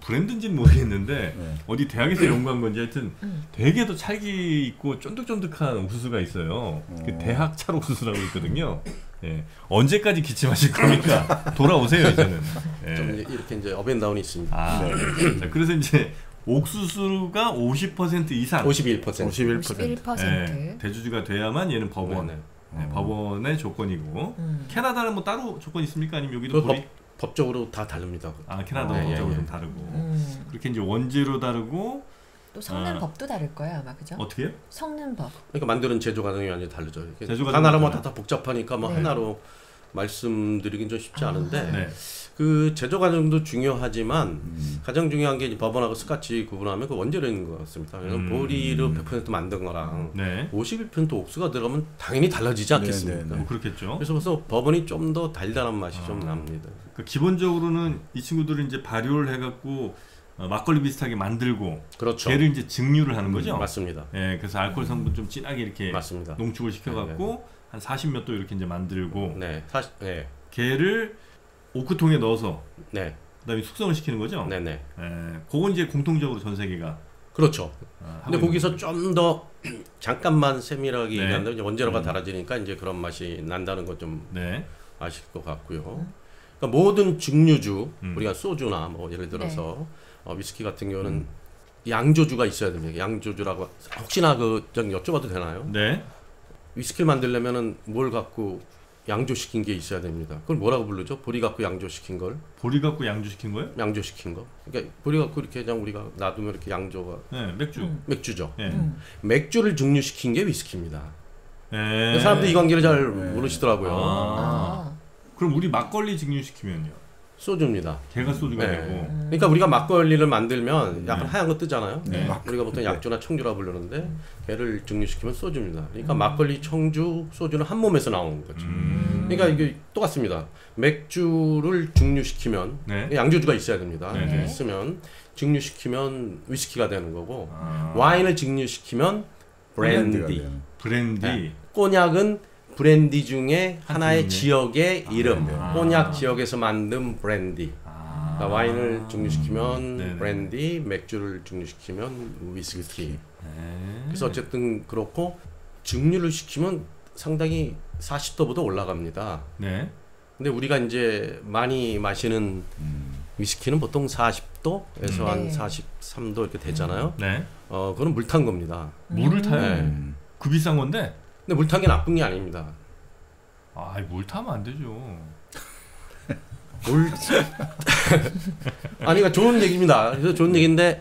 브랜드인지는 모르겠는데 네. 어디 대학에서 연구한 건지 하여튼 되게 더 찰기 있고 쫀득쫀득한 옥수수가 있어요. 그 대학 찰옥수수라고 있거든요. 예. 언제까지 기침하실 겁니까? 돌아오세요 이제는. 예. 좀 이렇게 이제 업앤다운이 있습니다. 아, 네. 자, 그래서 이제 옥수수가 오십 퍼센트 이상 오십일 퍼센트 오십일 퍼센트, 오십일 퍼센트. 예. 대주주가 돼야만 얘는 법원 네. 네. 법원의 조건이고 음. 캐나다는 뭐 따로 조건이 있습니까? 아니면 여기도 보리? 법적으로 다 다릅니다. 아 캐나다 아, 법적으로 예, 예. 좀 다르고 음. 그렇게 이제 원재료 다르고 또 섞는 아. 법도 다를 거야 아마 그죠? 어떻게요? 섞는 법. 그러니까 만드는 제조 과정이 완전히 다르죠. 하나로 뭐 다 다 복잡하니까 뭐 네. 하나로 말씀드리긴 좀 쉽지 아. 않은데 네. 그 제조 과정도 중요하지만 음. 가장 중요한 게 버번하고 스카치 구분하면 그 원재료인 것 같습니다. 그래서 음. 보리로 백 퍼센트 만든 거랑 네. 오십일 퍼센트 옥수가 들어가면 당연히 달라지지 않겠습니까? 네, 네, 네. 뭐 그렇겠죠. 그래서 벌써 버번이 좀 더 달달한 맛이 아. 좀 납니다. 그러니까 기본적으로는 이 친구들은 이제 발효를 해갖고 어, 막걸리 비슷하게 만들고 그렇죠. 얘를 이제 증류를 하는 거죠. 음, 맞습니다. 예, 그래서 알코올 성분 좀 진하게 이렇게 맞습니다. 농축을 시켜갖고 네, 네. 한 사십몇 도 이렇게 이제 만들고 네, 사십, 네. 걔를 오크통에 넣어서 네. 그다음에 숙성을 시키는 거죠. 네네. 예, 그건 이제 공통적으로 전 세계가 그렇죠. 아, 근데 거기서 좀 더 잠깐만 세밀하게 네. 얘기한다면 이제 원재료가 음. 달라지니까 이제 그런 맛이 난다는 것 좀 네. 아실 것 같고요. 음. 그러니까 모든 증류주 음. 우리가 소주나 뭐 예를 들어서 네. 어, 위스키 같은 경우는 음. 양조주가 있어야 됩니다. 양조주라고 혹시나 그 좀 여쭤봐도 되나요? 네. 위스키 만들려면은 뭘 갖고 양조시킨 게 있어야 됩니다. 그걸 뭐라고 부르죠? 보리 갖고 양조시킨 걸. 보리 갖고 양조시킨 거요? 양조시킨 거. 그러니까 보리 갖고 이렇게 그냥 우리가 놔두면 이렇게 양조가. 네, 맥주. 음. 맥주죠. 네. 음. 맥주를 증류시킨 게 위스키입니다. 네. 사람들이 이 관계를 잘 네. 모르시더라고요. 아. 아. 그럼 우리 막걸리 증류시키면요? 소주입니다. 걔가 소주가 네. 되고. 그러니까 우리가 막걸리를 만들면 약간 네. 하얀 거 뜨잖아요. 네. 우리가 보통 약주나 청주라고 부르는데 걔를 증류시키면 소주입니다. 그러니까 음. 막걸리, 청주, 소주는 한 몸에서 나오는 거죠. 음. 그러니까 이게 똑같습니다. 맥주를 증류시키면 네. 양조주가 있어야 됩니다. 네. 있으면 증류시키면 위스키가 되는 거고 아. 와인을 증류시키면 브랜디. 브랜디. 네. 꼬냑은 브랜디 중에 하나의 아, 지역의 아, 이름, 아, 꼬냑 지역에서 만든 브랜디. 아, 그러니까 와인을 증류시키면 음, 브랜디, 맥주를 증류시키면 위스키. 네. 그래서 어쨌든 그렇고 증류를 시키면 상당히 사십 도보다 올라갑니다. 네. 근데 우리가 이제 많이 마시는 음. 위스키는 보통 사십 도에서 음. 한 사십삼 도 이렇게 되잖아요. 음. 네. 어, 그건 물 탄 겁니다. 물을 타요? 네. 그 비싼 건데. 근데 물 탄 게 나쁜 게 아닙니다. 아, 물 타면 안 되죠. 물 아니, 그러니까 좋은 얘기입니다. 그래서 좋은 얘기인데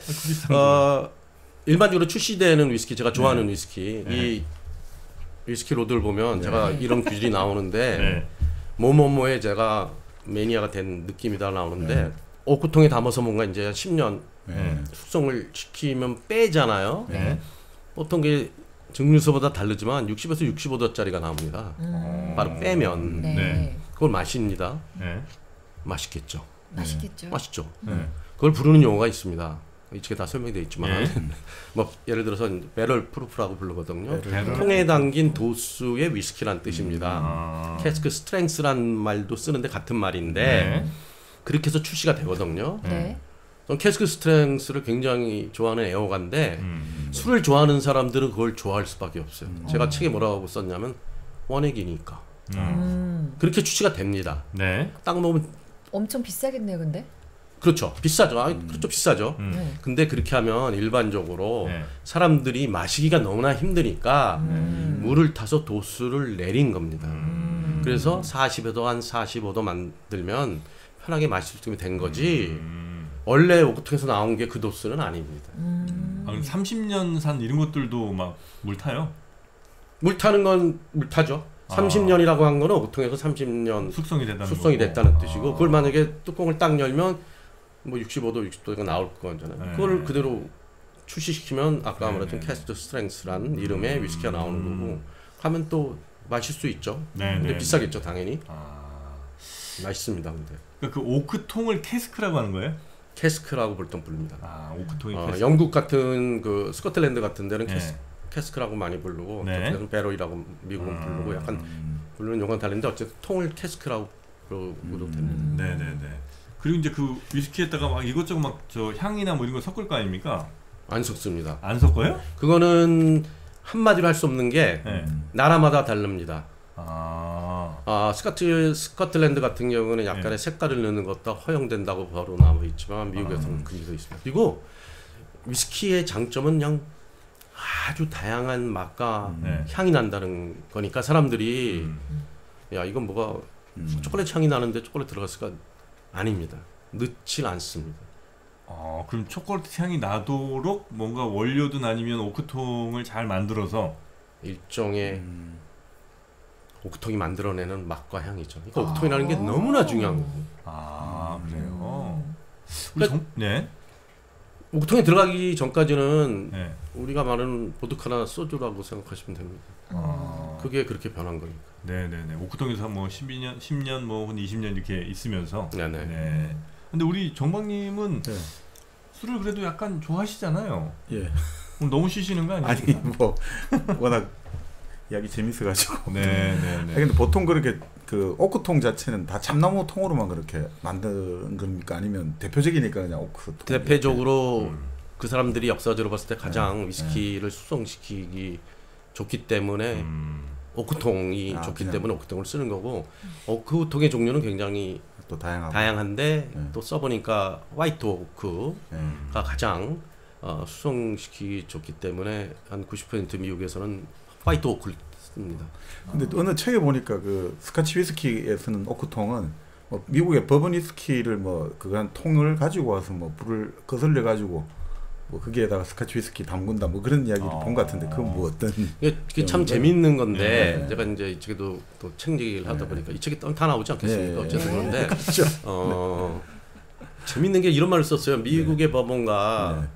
어, 일반적으로 출시되는 위스키, 제가 좋아하는 네. 위스키, 네. 이 위스키 로드를 보면 네. 제가 이런 규율이 나오는데 네. 뭐뭐뭐에 제가 매니아가 된 느낌이 다 나오는데 네. 오크통에 담아서 뭔가 이제 십 년 네. 숙성을 시키면 빼잖아요. 네. 보통 게 증류소보다 다르지만 육십에서 육십오 도짜리가 나옵니다. 음. 바로 빼면 네. 그걸 마십니다. 네. 맛있겠죠. 맛있겠죠. 맛있죠. 네. 그걸 부르는 용어가 있습니다. 이 책에 다 설명되어 있지만 네. 뭐 예를 들어서 배럴 프루프라고 부르거든요. 배럴. 통에 담긴 도수의 위스키란 뜻입니다. 캐스크 음. 스트렝스란 말도 쓰는데 같은 말인데 네. 그렇게 해서 출시가 되거든요. 네. 저는 캐스크 스트렝스를 굉장히 좋아하는 애호가인데 음. 술을 좋아하는 사람들은 그걸 좋아할 수밖에 없어요. 음. 제가 책에 뭐라고 썼냐면 원액이니까 음. 그렇게 출시가 됩니다. 네. 딱 먹으면 엄청 비싸겠네요, 근데. 그렇죠, 비싸죠. 아, 그렇죠, 비싸죠. 음. 근데 그렇게 하면 일반적으로 네. 사람들이 마시기가 너무나 힘드니까 음. 물을 타서 도수를 내린 겁니다. 음. 그래서 사십에서 한 사십오 도 만들면 편하게 마실 수 있게 된 거지. 음. 원래 오크통에서 나온 게 그 도수는 아닙니다. 음. 아, 그럼 삼십 년 산 이런 것들도 막 물 타요? 물 타는 건 물 타죠. 아. 삼십 년이라고 한 거는 오크통에서 삼십 년 숙성이 됐다는, 숙성이 됐다는 뜻이고 아. 그걸 만약에 뚜껑을 딱 열면 뭐 육십오 도, 육십 도가 나올 거잖아요. 네. 그걸 그대로 출시시키면 아까 말했던 네. 캐스트 스트렝스라는 이름의 음. 위스키가 나오는 거고 하면 또 마실 수 있죠. 네. 근데 네. 비싸겠죠 당연히. 아. 맛있습니다 근데. 그러니까 그 오크통을 캐스크라고 하는 거예요? 캐스크라고 보통 부릅니다. 아, 오크통이 어, 캐스크. 영국 같은 그 스코틀랜드 같은 데는 네. 캐스, 캐스크라고 많이 부르고 네. 배럴이라고 미국은 아, 부르고 약간 음. 부르는 용어는 다른데 어쨌든 통을 캐스크라고 부르고 음. 됩니다. 네네네. 그리고 이제 그 위스키에다가 막 이것저것 막 저 향이나 뭐 이런 거 섞을 거 아닙니까? 안 섞습니다. 안 섞어요? 그거는 한마디로 할 수 없는 게 네. 나라마다 다릅니다. 아, 아 스카트, 스코틀랜드 같은 경우는 약간의 네. 색깔을 넣는 것도 허용된다고 바로 나와 있지만 미국에서는 아. 금지되어 있습니다. 그리고 위스키의 장점은 그냥 아주 다양한 맛과 네. 향이 난다는 거니까 사람들이 음. 야 이건 뭐가 음. 초콜릿 향이 나는데 초콜릿 들어갔을까? 아닙니다. 넣질 않습니다. 어, 그럼 초콜릿 향이 나도록 뭔가 원료든 아니면 오크통을 잘 만들어서 일종의 음... 오크통이 만들어내는 맛과 향이죠. 그러니까 아 오크통이라는 게 너무나 중요한 거고. 아 음... 그래요. 우리 정... 네. 오크통에 들어가기 전까지는 네. 우리가 말하는 보드카나 소주라고 생각하시면 됩니다. 아... 그게 그렇게 변한 거니까. 네네네. 오크통에서 뭐 십이 년, 십 년, 뭐 한 이십 년 이렇게 있으면서. 네네. 네. 근데 우리 정박님은 네. 술을 그래도 약간 좋아하시잖아요. 예. 그럼 너무 쉬시는 거 아니에요? 아니 뭐 워낙 이야기 재밌어가지고. 네네네. 네, 네. 근데 보통 그렇게 그 오크통 자체는 다 참나무 통으로만 그렇게 만든 겁니까? 아니면 대표적이니까 그냥 오크통. 대표적으로 음. 그 사람들이 역사적으로 봤을 때 가장 네, 위스키를 네. 수성시키기 좋기 때문에 음. 오크통이 아, 좋기 그냥. 때문에 오크통을 쓰는 거고 오크통의 종류는 굉장히 또 다양하고. 다양한데 네. 또 써보니까 화이트 오크가 네. 가장 어, 수성시키기 좋기 때문에 한 구십 퍼센트 미국에서는 화이트 오크를 씁니다. 근데 또 어느 책에 보니까 그 스카치 위스키에 쓰는 오크통은 뭐 미국의 버번 위스키를 뭐 그간 통을 가지고 와서 뭐 불을 거슬려 가지고 뭐 거기에다가 스카치 위스키 담근다 뭐 그런 이야기를 아 본 것 같은데 그건 뭐 어떤 이게, 이게 참 재밌는 건데 네. 제가 이제 이 책에도 또 책 얘기를 하다 보니까 네. 이 책이 다 나오지 않겠습니까? 네. 어쨌든 그런데 그렇죠. 어, 네. 재밌는 게 이런 말을 썼어요. 미국의 네. 법원과 네.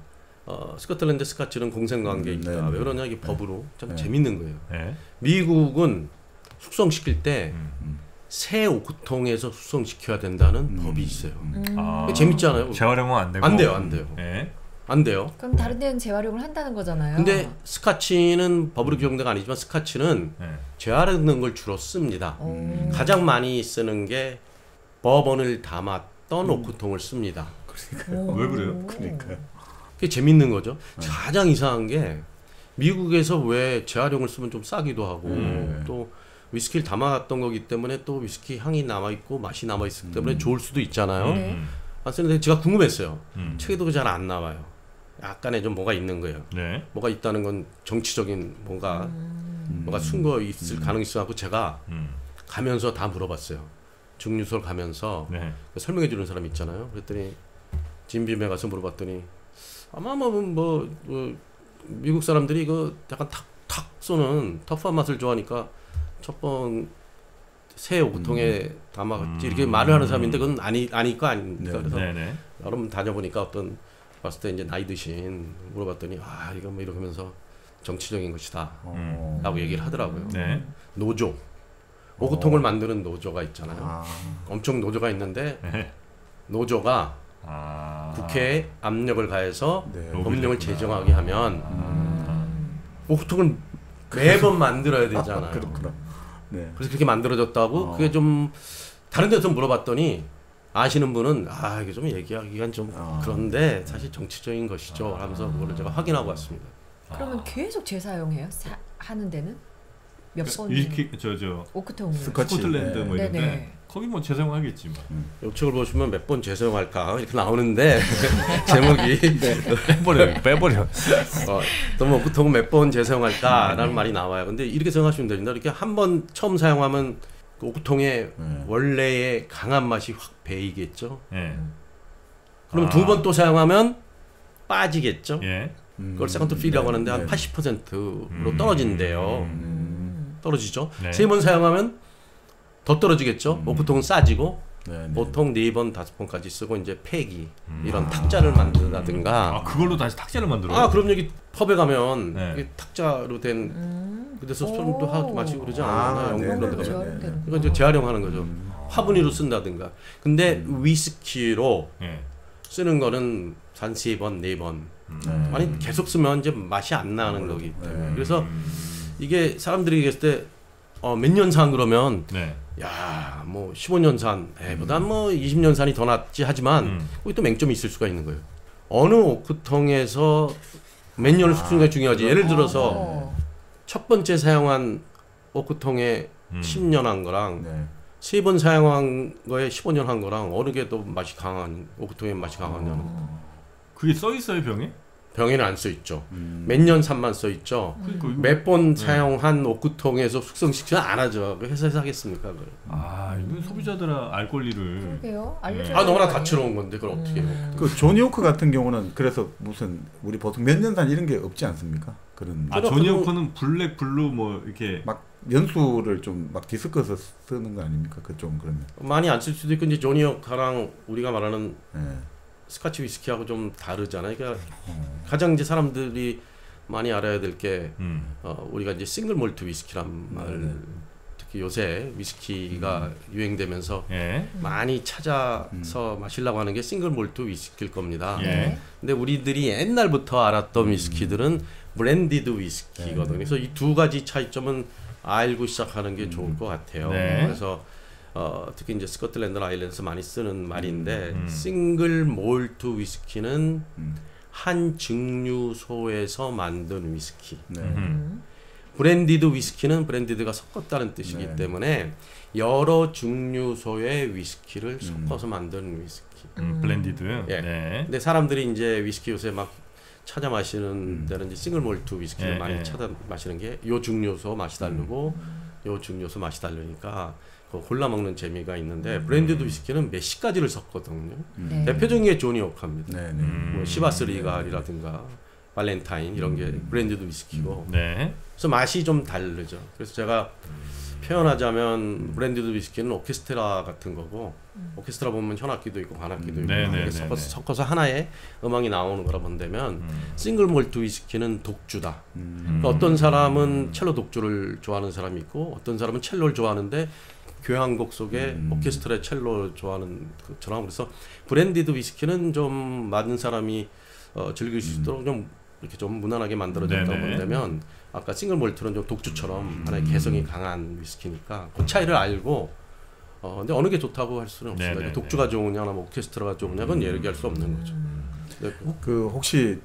어, 스코틀랜드 스카치는 공생관계이다. 네. 왜 그러냐 이게 법으로 네. 참 네. 재밌는 거예요. 네. 미국은 숙성시킬 때 음. 새 오크통에서 숙성시켜야 된다는 음. 법이 있어요. 음. 아 재밌잖아요. 재활용은 안 되고 안 돼요, 안 돼요. 네. 안 돼요. 그럼 다른 데는 재활용을 한다는 거잖아요. 근데 스카치는 법으로 규정돼가 아니지만 스카치는 네. 재활용하는 걸 주로 씁니다. 음. 가장 많이 쓰는 게 버번을 담았던 음. 오크통을 씁니다. 그러니까요. 왜 그래요? 그러니까요. 그게 재밌는 거죠. 네. 가장 이상한 게 미국에서 왜 재활용을 쓰면 좀 싸기도 하고 네. 또 위스키를 담아갔던 거기 때문에 또 위스키 향이 남아있고 맛이 남아있기 음. 때문에 좋을 수도 있잖아요. 네. 안 쓰는데 제가 궁금했어요. 음. 책에도 잘 안 나와요. 약간의 좀 뭐가 있는 거예요. 네. 뭐가 있다는 건 정치적인 뭔가 음. 뭔가 숨고 있을 음. 가능성하고 제가 음. 가면서 다 물어봤어요. 증류소를 가면서 네. 설명해 주는 사람이 있잖아요. 그랬더니 진빔에 가서 물어봤더니 아마 뭐, 뭐, 뭐 미국 사람들이 그 약간 탁탁 쏘는 터프한 맛을 좋아하니까 첫 번 새 오크통에 음. 담아갔지 이렇게 말을 하는 사람인데 그건 아니 아니까 아닙니까? 네. 그래서 네네. 여러분 다녀보니까 어떤 봤을 때 이제 나이 드신 물어봤더니 아 이거 뭐 이러면서 정치적인 것이다 음. 라고 얘기를 하더라고요. 네. 노조 오크통을 만드는 노조가 있잖아요. 아. 엄청 노조가 있는데 네. 노조가 아. 국회에 압력을 가해서 네. 법령을 제정하게 하면 아. 오크통을 매번 만들어야 되잖아요. 아, 그렇구나. 네. 그래서 그렇게 만들어졌다고 어. 그게 좀 다른 데서 물어봤더니 아시는 분은 아 이게 좀 얘기하기가 좀 아, 그런데 사실 정치적인 것이죠 아, 하면서 그거를 제가 확인하고 왔습니다. 그러면 아. 계속 재사용해요? 사, 하는 데는? 몇 그, 번? 이렇게 저저 오크통 스코틀랜드 네. 뭐 이런데 네네. 거기 뭐 재사용하겠지만 음. 이 책을 보시면 몇 번 재사용할까 이렇게 나오는데 제목이 네. 빼버려 빼버려 어, 또 뭐 오크통은 몇 번 재사용할까라는 음. 말이 나와요. 근데 이렇게 생각하시면 됩니다. 이렇게 한 번 처음 사용하면 그 오크통의 네. 원래의 강한 맛이 확 배이겠죠. 네. 그럼 아. 두 번 또 사용하면 빠지겠죠. 예. 음. 그걸 세컨드 필이라고 하는데 네. 한 팔십 퍼센트로 음. 떨어진대요. 음. 떨어지죠. 네. 세 번 사용하면 더 떨어지겠죠. 음. 오크통은 싸지고 네, 네. 보통 네 번, 다섯 번까지 쓰고 이제 폐기 음. 이런 아. 탁자를 만든다든가. 아 그걸로 다시 탁자를 만들어요? 아 그럼 여기 펍에 가면 네. 이게 탁자로 된. 음. 그래서 술도 하고 마시고 그러지 않나요? 영국 그런 데가. 그러니까 이제 재활용하는 거죠. 음. 화분이로 쓴다든가. 근데 음. 위스키로 네. 쓰는 거는 한 세 번, 네 번. 음. 아니 계속 쓰면 이제 맛이 안 나는 음. 거기 때문에. 네. 그래서 이게 사람들이 얘기했을 때 어, 몇 년 산 그러면 네. 야, 뭐 십오 년 산, 에보다 뭐 이십 년 산이 더 낫지 하지만 음. 거기 또 맹점이 있을 수가 있는 거예요. 어느 오크통에서 몇 년을 숙성하는 게 중요하지. 예를 들어서 아, 네. 첫 번째 사용한 오크통에 음. 십 년 한 거랑 네. 세 번 사용한 거에 십오 년 한 거랑 어느 게 더 맛이 강한 오크통의 맛이 강하냐는. 그게 써 있어요 병에? 병에는 안 써있죠. 음. 몇 년 산만 써있죠. 음. 몇 번 사용한 음. 옷구통에서 숙성시키면 안 하죠. 회사에서 하겠습니까? 그걸. 아, 이건 소비자들아 알 권리를. 그러게요. 알려줘야 음. 아, 너무나 다채로운 건데 그걸 음. 어떻게 해요? 그 조니 워커 같은 경우는 그래서 무슨 우리 보통 몇 년 산 이런 게 없지 않습니까? 그런. 아, 조니 워커는 블랙, 블루 뭐 이렇게 막 연수를 좀 막 뒤섞어서 쓰는 거 아닙니까? 그 좀 그러면. 많이 안 쓸 수도 있고 이제 조니 워커랑 우리가 말하는. 네. 스카치 위스키하고 좀 다르잖아요. 그러니까 음. 가장 이제 사람들이 많이 알아야 될 게 음. 어, 우리가 이제 싱글 몰트 위스키란 말, 음. 특히 요새 위스키가 음. 유행되면서 예. 많이 찾아서 음. 마시려고 하는 게 싱글 몰트 위스키일 겁니다. 예. 근데 우리들이 옛날부터 알았던 음. 위스키들은 브랜디드 위스키거든요. 네. 그래서 이 두 가지 차이점은 알고 시작하는 게 음. 좋을 것 같아요. 네. 그래서 어, 특히 이제 스코틀랜드나 아일랜드에서 많이 쓰는 말인데 음. 싱글 몰트 위스키는 음. 한 증류소에서 만든 위스키. 네. 음. 브랜디드 위스키는 브랜디드가 섞었다는 뜻이기 네. 때문에 여러 증류소의 위스키를 음. 섞어서 만든 위스키. 음. 블렌디드요? 예. 네. 근데 사람들이 이제 위스키 요새 막 찾아 마시는 음. 데는 이제 싱글 몰트 위스키를 네. 많이 네. 찾아 마시는 게 요 증류소 맛이 다르고 음. 요 증류소 맛이 다르니까 골라 먹는 재미가 있는데 음. 브랜디드 위스키는 몇 시까지를 섞거든요. 음. 대표적인 게 조니 워커입니다. 음. 뭐 시바스리갈이라든가 발렌타인 이런 게 브랜디드 위스키고 네. 그래서 맛이 좀 다르죠. 그래서 제가 표현하자면 브랜디드 위스키는 오케스트라 같은 거고 오케스트라 보면 현악기도 있고 관악기도 있고 음. 이렇게 섞어서, 섞어서 하나의 음악이 나오는 거라 본다면 음. 싱글 몰트 위스키는 독주다. 음. 그러니까 어떤 사람은 첼로 독주를 좋아하는 사람이 있고 어떤 사람은 첼로를 좋아하는데 교향곡 속에 음. 오케스트라의 첼로 좋아하는 것처럼 그래서 브랜디드 위스키는 좀 많은 사람이 어, 즐길 수 있도록 음. 좀 이렇게 좀 무난하게 만들어졌다고 본다면 아까 싱글 몰트는 좀 독주처럼 음. 하나의 개성이 강한 위스키니까 그 차이를 알고 어, 근데 어느 게 좋다고 할 수는 없습니다. 네네네. 독주가 좋으냐, 뭐 오케스트라가 좋으냐 그건 얘기할 수 없는 거죠. 네. 그 혹시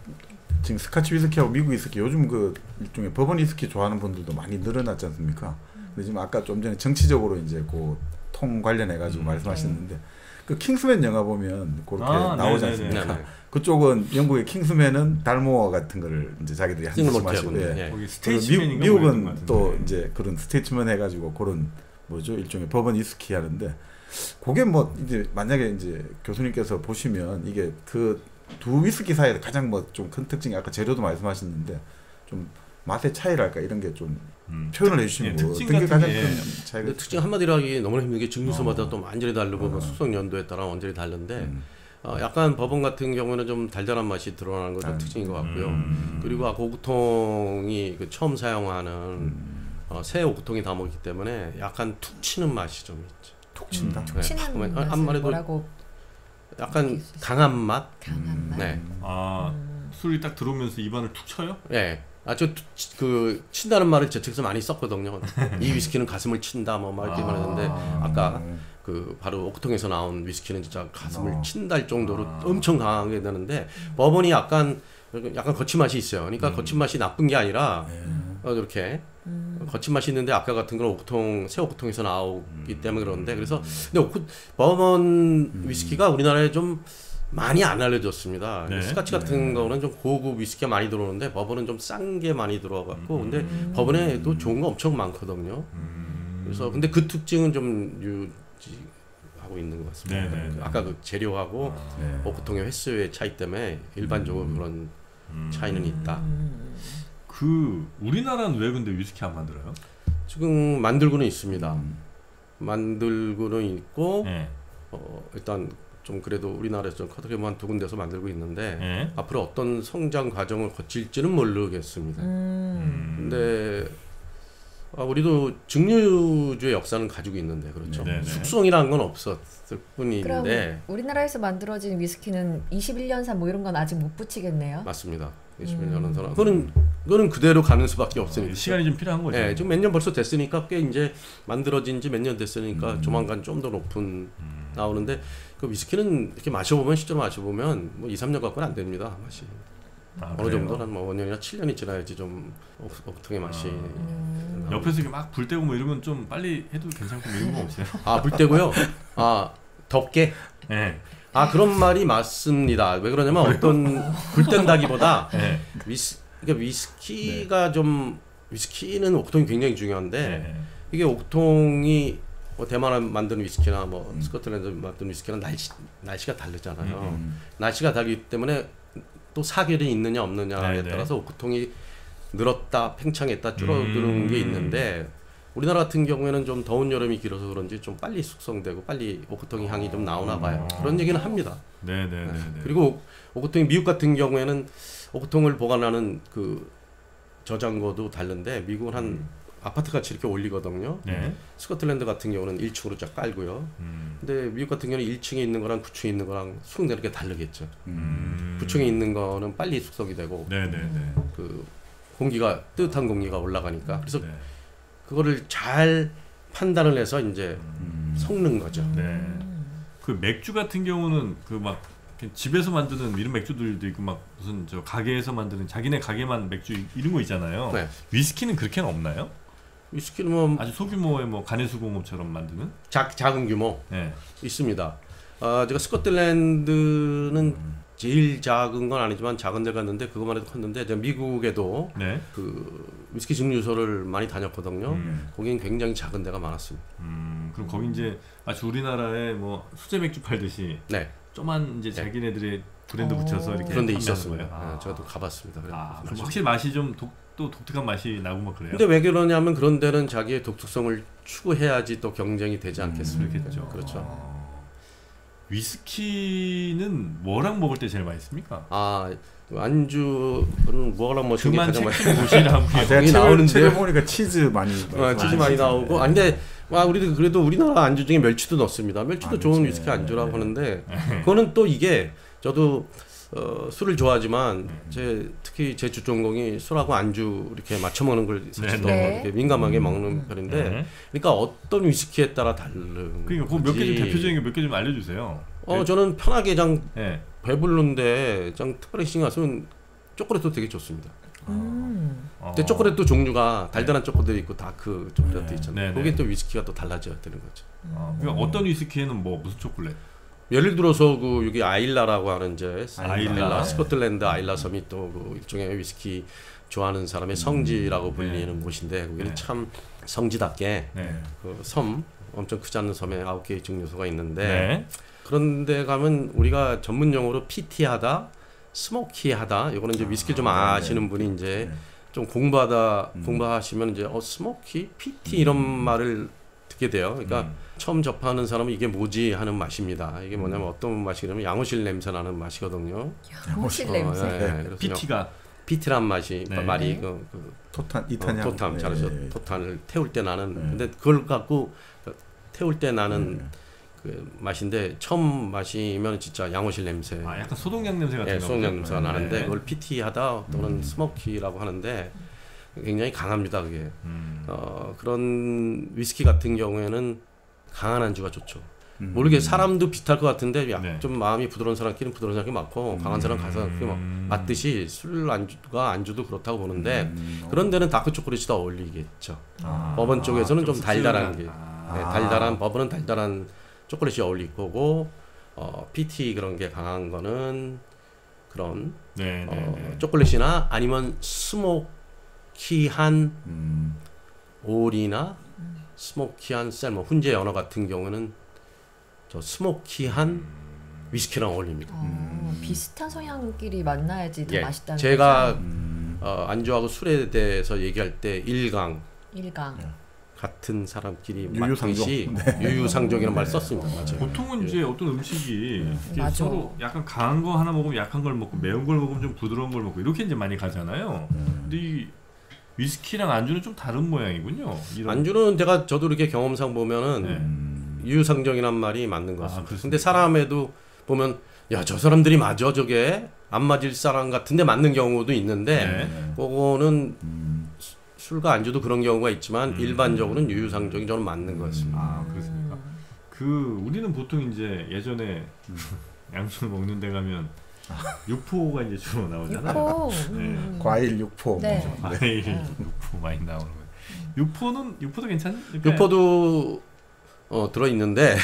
지금 스카치 위스키하고 미국 위스키 요즘 그 일종의 버번 위스키 좋아하는 분들도 많이 늘어났지 않습니까? 근데 지금 아까 좀 전에 정치적으로 이제 그 통 관련해 가지고 음, 말씀하셨는데 네. 그 킹스맨 영화 보면 그렇게 아, 나오지 네네네. 않습니까? 네네. 그쪽은 영국의 킹스맨은 달모어 같은 거를 이제 자기들이 한 잔씩 마시고 예. 미, 미국은 또 이제 그런 스테이트먼 해가지고 그런 뭐죠 일종의 버번 위스키 하는데 그게 뭐 이제 만약에 이제 교수님께서 보시면 이게 그 두 위스키 사이에서 가장 뭐 좀 큰 특징이 아까 재료도 말씀하셨는데 좀 맛의 차이랄까 이런 게 좀 음. 표현을 해주시면 뭐 어떤 게 가장 큰 차이가 있어요. 특징 한마디로 하기 너무나 힘든 게 증류소마다 어. 또 완전히 다르고 어. 숙성 연도에 따라 완전히 다른데 음. 어, 약간 버번 같은 경우는 좀 달달한 맛이 드러나는 것도 아, 특징인 것 같고요. 음. 그리고 아까 오구통이 그 처음 사용하는 음. 어, 새 오구통이 담았기 때문에 약간 툭 치는 맛이 좀 있죠. 툭 친다? 음. 네, 툭 치는 맛을 뭐라고 약간 강한 맛? 강한 음. 맛? 네. 아, 음. 술이 딱 들어오면서 입안을 툭 쳐요? 네. 아, 저, 그, 친다는 말을 저쪽에서 많이 썼거든요. 이 위스키는 가슴을 친다, 뭐, 막 이렇게 아 말했는데, 아까, 그, 바로 오크통에서 나온 위스키는 진짜 가슴을 어. 친다 할 정도로 아 엄청 강하게 되는데, 버번이 약간, 약간 거친 맛이 있어요. 그러니까 음. 거친 맛이 나쁜 게 아니라, 음. 어, 이렇게, 음. 거친 맛이 있는데, 아까 같은 건 오크통, 새 오크통에서 나오기 때문에 그런데, 그래서, 근데 오크, 버번 음. 위스키가 우리나라에 좀, 많이 안 알려졌습니다. 네. 스카치 같은 네. 거는 좀 고급 위스키가 많이 들어오는데 버번은 좀 싼 게 많이 들어와갖고 근데 음. 버번에도 좋은 거 엄청 많거든요. 음. 그래서 근데 그 특징은 좀 유지하고 있는 것 같습니다. 네. 아까 그 재료하고 아. 오크통의 횟수의 차이 때문에 일반적으로 음. 그런 음. 차이는 있다. 그 우리나라는 왜 근데 위스키 안 만들어요? 지금 만들고는 있습니다. 음. 만들고는 있고 네. 어, 일단 좀 그래도 우리나라에서 좀 커다랗게만 두 군데서 만들고 있는데 예? 앞으로 어떤 성장 과정을 거칠지는 모르겠습니다. 음. 근데 아, 우리도 증류주의 역사는 가지고 있는데 그렇죠. 네네. 숙성이라는 건 없었을 뿐인데 우리나라에서 만들어진 위스키는 이십일 년산 뭐 이런 건 아직 못 붙이겠네요. 맞습니다. 이십일 년산. 음. 그거는 그거는 그대로 가는 수밖에 없으니까 어, 시간이 좀 필요한 거죠. 예, 지금 몇 년 벌써 됐으니까 꽤 이제 만들어진 지 몇 년 됐으니까 음. 조만간 좀 더 높은 음. 나오는데 그 위스키는 이렇게 마셔보면 실제로 마셔보면 뭐 이삼 년 갖고는 안 됩니다 맛이. 아, 어느 정도는 뭐 오 년이나 칠 년이 지나야지 좀 오크통의 맛이. 아, 옆에서 이렇게 막 불 떼고 뭐 이러면 좀 빨리 해도 괜찮고 이런 거 없어요? 아, 불 떼고요? 아, 덥게? 네. 아, 그런 말이 맞습니다. 왜 그러냐면 어떤 굴뗀다기보다 네. 위스, 그러니까 위스키가 네. 좀 위스키는 옥통이 굉장히 중요한데 네. 이게 옥통이 뭐 대만에 만든 위스키나 뭐 음. 스코틀랜드 만든 위스키는 날씨 날씨가 다르잖아요. 음. 날씨가 다르기 때문에 또 사계절이 있느냐 없느냐에 네네. 따라서 옥통이 늘었다, 팽창했다, 줄어드는 음. 게 있는데 우리나라 같은 경우에는 좀 더운 여름이 길어서 그런지 좀 빨리 숙성되고 빨리 오크통이 향이 좀 나오나 봐요. 아. 그런 얘기는 합니다. 네네네. 그리고 오크통이 미국 같은 경우에는 오크통을 보관하는 그 저장고도 다른데 미국은 한 음. 아파트같이 이렇게 올리거든요. 네. 스코틀랜드 같은 경우는 일 층으로 쫙 깔고요. 음. 근데 미국 같은 경우는 일 층에 있는 거랑 구 층에 있는 거랑 숙성되는 게 다르겠죠. 음. 구 층에 있는 거는 빨리 숙성이 되고 네네네. 그 공기가 뜨뜻한 공기가 올라가니까 그래서 네. 그거를 잘 판단을 해서 이제 음. 섞는 거죠. 네. 그 맥주 같은 경우는 그 막 집에서 만드는 이런 맥주들도 있고 막 무슨 저 가게에서 만드는 자기네 가게만 맥주 이런 거 있잖아요. 네. 위스키는 그렇게는 없나요? 위스키는 뭐 아주 소규모의 뭐 가내수공업처럼 만드는 작 작은 규모 네. 있습니다. 아 제가 스코틀랜드는 음. 제일 작은 건 아니지만 작은 데 갔는데 그것만 해도 컸는데 제가 미국에도 네. 그 위스키 증류소를 많이 다녔거든요. 음. 거긴 굉장히 작은 데가 많았습니다. 음, 그럼 거기 이제 아주 우리나라에 뭐 수제 맥주 팔듯이 네. 쪼만 이제 네. 자기네들의 브랜드 붙여서 이렇게 그런 데 있었어요. 아. 네, 제가 또 가봤습니다. 아, 그럼 확실히 맛이 좀 독, 또 독특한 맛이 나고 막 그래요. 근데 왜 그러냐면 그런 데는 자기의 독특성을 추구해야지 또 경쟁이 되지 않겠습니까? 음, 그렇겠죠. 그렇죠. 아. 위스키는 뭐랑 먹을 때 제일 맛있습니까? 아 안주는 뭐랑 먹는 게 가장 맛있나요? 아, 내가 나오는 책을 보니까 치즈 많이 아, 치즈 많이 나오고. 아, 근데 와 우리도 그래도 우리나라 안주 중에 멸치도 넣습니다. 멸치도 아, 좋은 그치. 위스키 안주라고 네네. 하는데 그거는 또 이게 저도 어, 술을 좋아하지만 제 특히 제 주전공이 술하고 안주 이렇게 맞춰 먹는 걸 사실 더 이렇게 민감하게 음. 먹는 편인데 네네. 그러니까 어떤 위스키에 따라 다른 그러니까 몇 개 좀 대표적인 게 몇 개 좀 알려주세요. 어 네. 저는 편하게 장 네. 배불른데 장 특별히 신경 안 쓰면 초콜릿도 되게 좋습니다. 음. 근데 초콜릿도 종류가 달달한 네. 초콜릿도 있고 다크 초콜릿도 네. 있잖아요. 네네. 그게 또 위스키가 또 달라져야 되는 거죠. 아, 그러니까 음. 어떤 위스키에는 뭐 무슨 초콜릿? 예를 들어서 그 여기 아일라라고 하는 이제 아일라, 아일라 스코틀랜드 아일라 섬이 또 그 일종의 위스키 좋아하는 사람의 성지라고 음. 불리는 네. 곳인데 거기는 네. 참 성지답게 네. 그 섬 엄청 크지 않은 섬에 아홉 개의 증류소가 있는데 네. 그런데 가면 우리가 전문 용어로 피티하다, 스모키하다 이거는 이제 위스키 좀 아시는 분이 이제 좀 공부하다 음. 공부하시면 이제 어 스모키, 피티 이런 음. 말을 듣게 돼요. 그러니까 음. 처음 접하는 사람은 이게 뭐지 하는 맛입니다. 이게 뭐냐면 어떤 맛이냐면 양호실 냄새 나는 맛이거든요. 양호실 어, 냄새. 네, 네. 피티가 피티란 맛이 네. 말이 그, 그 토탄 이탄 어, 토탄 잘하죠. 네. 토탄을 태울 때 나는. 네. 근데 그걸 갖고 태울 때 나는 네. 그 맛인데 처음 마시면 진짜 양호실 냄새. 아 약간 소독약 냄새 같은 거. 네, 소독약 냄새가 네. 나는데 그걸 피티하다 또는 음. 스모키라고 하는데. 굉장히 강합니다 그게. 음. 어, 그런 위스키 같은 경우에는 강한 안주가 좋죠. 음. 모르게 사람도 비슷할 것 같은데 야, 네. 좀 마음이 부드러운 사람끼리는 부드러운 사람이 많고 음. 강한 사람 강한 사람끼리 음. 맞듯이 술 안주가 안주도 그렇다고 보는데 음. 그런 데는 다크 초콜릿이 더 어울리겠죠. 아. 버번 쪽에서는 아, 좀, 좀 달달한 게 아. 네, 달달한 버번은 달달한 초콜릿이 어울릴 거고 어, 피티 그런 게 강한 거는 그런 네, 네, 어, 네. 초콜릿이나 아니면 스모크 스모키한 음. 오리나 스모키한 셀머 훈제 연어 같은 경우는 저 스모키한 음. 위스키랑 어울립니다. 어, 음. 비슷한 성향끼리 만나야지 더 예, 맛있다는 거죠. 제가 음. 어, 안주하고 술에 대해서 얘기할 때 일강, 일강. 네. 같은 사람끼리 맛듯이 유유상종. 네. 유유상종이라는 말 썼습니다. 맞아요. 보통은 예. 이제 어떤 음식이 네. 서로 약간 강한 거 하나 먹으면 약한 걸 먹고 매운 걸 먹으면 좀 부드러운 걸 먹고 이렇게 이제 많이 가잖아요. 음. 근데 이 위스키랑 안주는 좀 다른 모양이군요. 이런. 안주는 제가 저도 이렇게 경험상 보면은 네. 유유상종이란 말이 맞는 것 같습니다. 아, 근데 사람에도 보면 야, 저 사람들이 맞아 저게 안 맞을 사람 같은데 맞는 경우도 있는데 네. 그거는 음. 술과 안주도 그런 경우가 있지만 음. 일반적으로는 유유상종이 저는 맞는 것 같습니다. 아 그렇습니까? 그 우리는 보통 이제 예전에 음. 양술 먹는 데 가면 육포가 이제 주로 나오잖아요. 육포. 네. 과일 육포. 네. 과일 육포 많이 나오는 거예요. 육포는 육포도 괜찮을까요? 육포도 어, 들어있는데,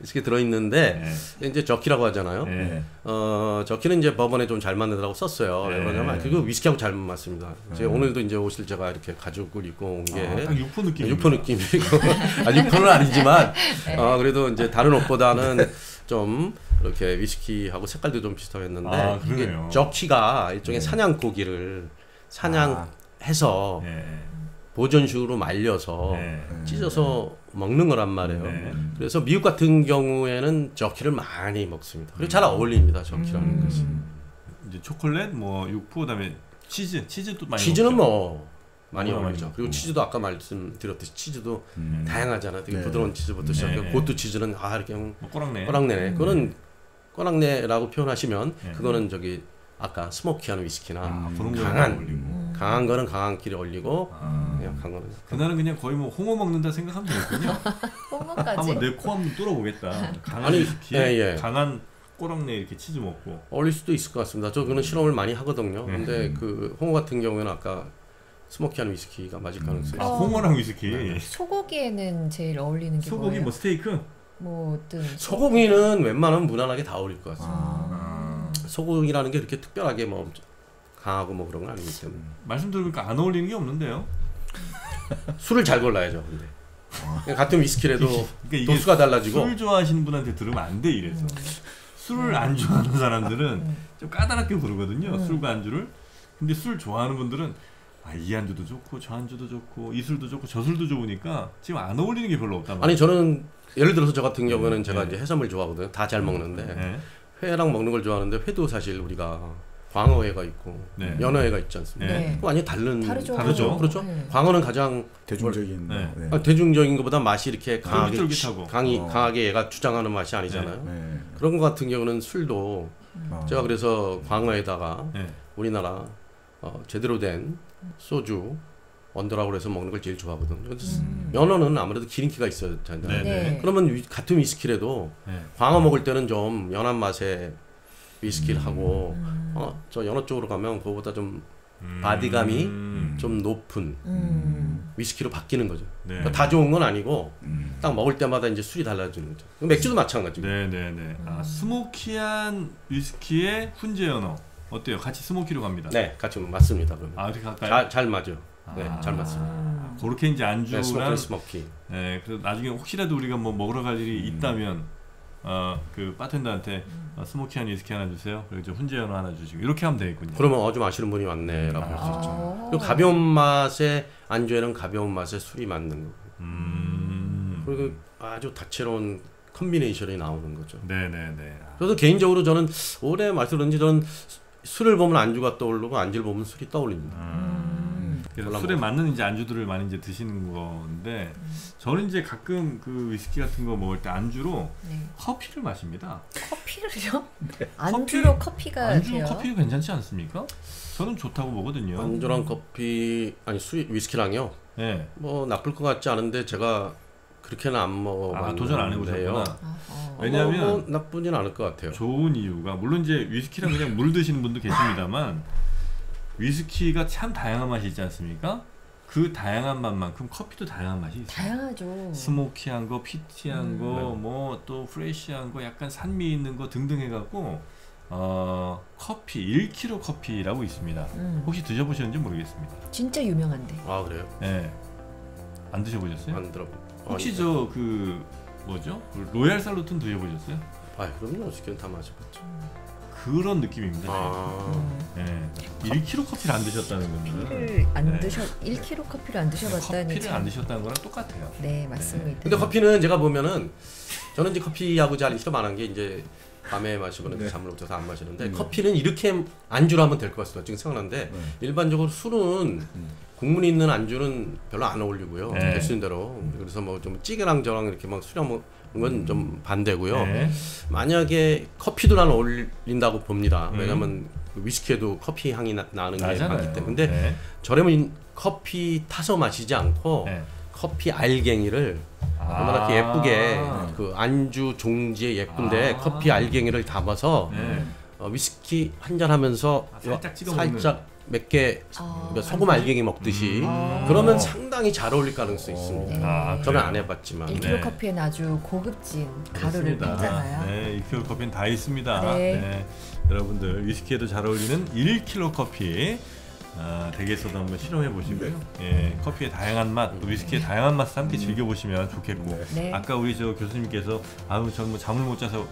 이렇게 들어있는데, 네. 이제 저키라고 하잖아요. 네. 어, 저키는 이제 버번에 좀 잘 맞는다고 썼어요. 네. 왜냐면, 그거 위스키하고 잘 맞습니다. 네. 제가 오늘도 이제 옷을 제가 이렇게 가죽을 입고 온 게. 아, 딱 육포 느낌. 육포 느낌이고. 아, 육포는 아니지만, 어, 그래도 이제 다른 옷보다는 좀, 이렇게 위스키하고 색깔도 좀 비슷하고 했는데, 아, 이게 저키가 일종의 네. 사냥고기를 사냥해서, 아. 네. 보존식으로 말려서 네. 찢어서 먹는 거란 말이에요. 네. 그래서 미국 같은 경우에는 저키를 많이 먹습니다. 그리고 잘 어울립니다. 저키라는 음. 것이. 이제 초콜릿, 뭐 육포, 그다음에 치즈, 치즈도 많이. 치즈는 먹죠? 뭐 많이 어울리죠. 그리고 치즈도 아까 말씀드렸듯이 치즈도 음. 다양하잖아요. 되게 네. 부드러운 치즈부터 시작해서 네. 고투 치즈는 아 이렇게 뭐 꼬랑내, 꼬랑내네. 음. 그거는 꼬랑내라고 표현하시면 네. 그거는 저기 아까 스모키한 위스키나 아, 그런 강한 어울리고. 강한 거는 강한 끼리 올리고 아. 그냥 간 거는 그날은 그냥 거의 뭐 홍어 먹는다 생각하면 되겠군요. 홍어까지 한번 내 코 한번 뚫어보겠다. 강한 위스키 예, 예. 강한 꼬랑내 이렇게 치즈 먹고 어울릴 수도 있을 것 같습니다. 저 그는 실험을 많이 하거든요. 네. 근데 그 홍어 같은 경우에는 아까 스모키한 위스키가 맞을 가능성이 있어요. 아, 홍어랑 위스키 네. 소고기에는 제일 어울리는 게 소고기 뭐예요? 뭐 스테이크? 뭐 어떤 소고기는 웬만하면 무난하게 다 어울릴 것 같습니다. 아. 소고기라는 게 그렇게 특별하게 뭐 강하고 뭐 그런 건 아니기 때문에 말씀 들으니까 안 어울리는 게 없는데요. 술을 잘 골라야죠. 근데 같은 위스키라도 그러니까 도수가 달라지고 술 좋아하시는 분한테 들으면 안 돼 이래서 음. 술을 음. 안 좋아하는 사람들은 음. 좀 까다롭게 부르거든요. 음. 술과 안주를. 근데 술 좋아하는 분들은 아, 이 안주도 좋고 저 안주도 좋고 이 술도 좋고 저 술도 좋으니까 지금 안 어울리는 게 별로 없단 말이에요. 아니 저는 예를 들어서 저 같은 경우는 네. 제가 이제 해산물 좋아하거든요. 다 잘 먹는데 네. 회랑 먹는 걸 좋아하는데 회도 사실 우리가 광어회가 있고 네. 연어회가 있지 않습니까? 네. 완전히 다른 다르죠. 다르죠. 그렇죠. 네. 광어는 가장 대중적인 네. 네. 아, 대중적인 것보다 맛이 이렇게 강하게 쫄깃쫄깃하고. 강이 어. 강하게 얘가 주장하는 맛이 아니잖아요. 네. 네. 그런 것 같은 경우는 술도 음. 제가 그래서 광어에다가 네. 우리나라 어, 제대로 된 소주 원더라고 해서 먹는 걸 제일 좋아하거든요. 음. 연어는 아무래도 기름기가 있어야 되잖아요. 네. 네. 그러면 위, 같은 위스키라도 네. 광어 먹을 때는 좀 연한 맛에 위스키를 하고 음. 어, 저 연어 쪽으로 가면 그거보다 좀 음. 바디감이 음. 좀 높은 음. 위스키로 바뀌는 거죠. 네. 그러니까 다 좋은 건 아니고 음. 딱 먹을 때마다 이제 술이 달라지는 거죠. 맥주도 마찬가지고. 네네네. 음. 아, 스모키한 위스키에 훈제 연어 어때요? 같이 스모키로 갑니다. 네, 같이 맞습니다. 그러면. 아, 이렇게 갈까요? 잘, 잘 맞아요. 아. 네, 잘 맞습니다. 아. 그렇게 이제 안주랑 네, 스모키, 스모키. 네, 그래서 나중에 혹시라도 우리가 뭐 먹으러 갈 일이 음. 있다면. 어, 그 바텐더한테 어, 스모키한 위스키 하나 주세요. 그리고 이제 훈제 연어 하나 주시고 이렇게 하면 되겠군요. 그러면 어, 좀 아시는 분이 왔네라고 할 수 아 있죠. 그리고 가벼운 맛에 안주에는 가벼운 맛에 술이 맞는 거고. 음. 그리고 아주 다채로운 컨비네이션이 나오는 거죠. 네네네. 저도 개인적으로 저는 올해 말씀드렸는지 저는 술을 보면 안주가 떠오르고 안주를 보면 술이 떠올립니다. 음. 그래서 술에 맞는 이제 안주들을 많이 이제 드시는 건데. 저는 이제 가끔 그 위스키 같은 거 먹을 때 안주로 네. 커피를 마십니다. 커피를요? 네. 안주로 커피, 커피가 안주로 돼요? 커피 괜찮지 않습니까? 저는 좋다고 보거든요. 안주랑 커피 아니 수, 위스키랑요? 네. 뭐 나쁠 것 같지 않은데 제가 그렇게는 안 먹어봤는데요. 아, 도전 안 해보셨구나. 아, 어. 왜냐하면 뭐, 뭐 나쁘진 않을 것 같아요. 좋은 이유가 물론 이제 위스키랑 그냥 물 드시는 분도 계십니다만 위스키가 참 다양한 맛이 있지 않습니까? 그 다양한 맛만큼 커피도 다양한 맛이 있어요. 다양하죠. 스모키한 거, 피티한 음, 거, 뭐 또 프레시한 거, 약간 산미 있는 거 등등 해갖고 어, 커피, 일 킬로그램 커피라고 있습니다. 음. 혹시 드셔보셨는지 모르겠습니다. 진짜 유명한데. 아 그래요? 네. 안 드셔보셨어요? 안 들어보. 혹시 저 그 뭐죠? 로얄 살루튼 드셔보셨어요? 아 그럼요. 어저께는 다 마셔봤죠. 그런 느낌입니다. 아 네. 일 킬로그램 커피를 안 드셨다는 겁니다. 커피를 안 네. 드셔 일 킬로그램 커피를 안 드셔봤다니. 커피를 참... 안 드셨다는 거랑 똑같아요. 네 맞습니다. 네. 근데 커피는 제가 보면은 저는 이제 커피하고 잘 실험 안 한 게 이제 밤에 마시거나 네. 잠을 못 자서 안 마시는데 음. 커피는 이렇게 안주로 하면 될 것 같습니다. 지금 생각나는데 네. 일반적으로 술은 음. 국물이 있는 안주는 별로 안 어울리고요. 네. 될 수 있는 대로 그래서 뭐 좀 찌개랑 저랑 이렇게 막 수려 먹 그건 좀 반대고요. 네. 만약에 커피도 난 어울린다고 봅니다. 음. 왜냐면 위스키에도 커피 향이 나, 나는 게 나잖아요. 많기 때문에. 근데 네. 저렴한 커피 타서 마시지 않고 네. 커피 알갱이를 아 얼마나 이렇게 예쁘게 그 안주 종지에 예쁜데 아 커피 알갱이를 담아서 네. 어, 위스키 한잔 하면서 아, 살짝, 살짝 몇 개 아, 소금 알갱이 먹듯이 음. 아. 그러면 상당히 잘 어울릴 가능성이 있습니다. 아, 저는 안 해봤지만 일 킬로그램 네. 커피에는 아주 고급진 가루를 뿌리잖아요. 네, 일 킬로그램 커피는 다 있습니다. 네. 네. 여러분들 위스키에도 잘 어울리는 일 킬로그램 커피 아, 댁에서도 한번 실험해 보시고요. 네. 예, 커피의 다양한 맛, 위스키의 네. 다양한 맛을 함께 음. 즐겨 보시면 좋겠고 네. 아까 우리 저 교수님께서 아우 전 뭐 잠을 못 자서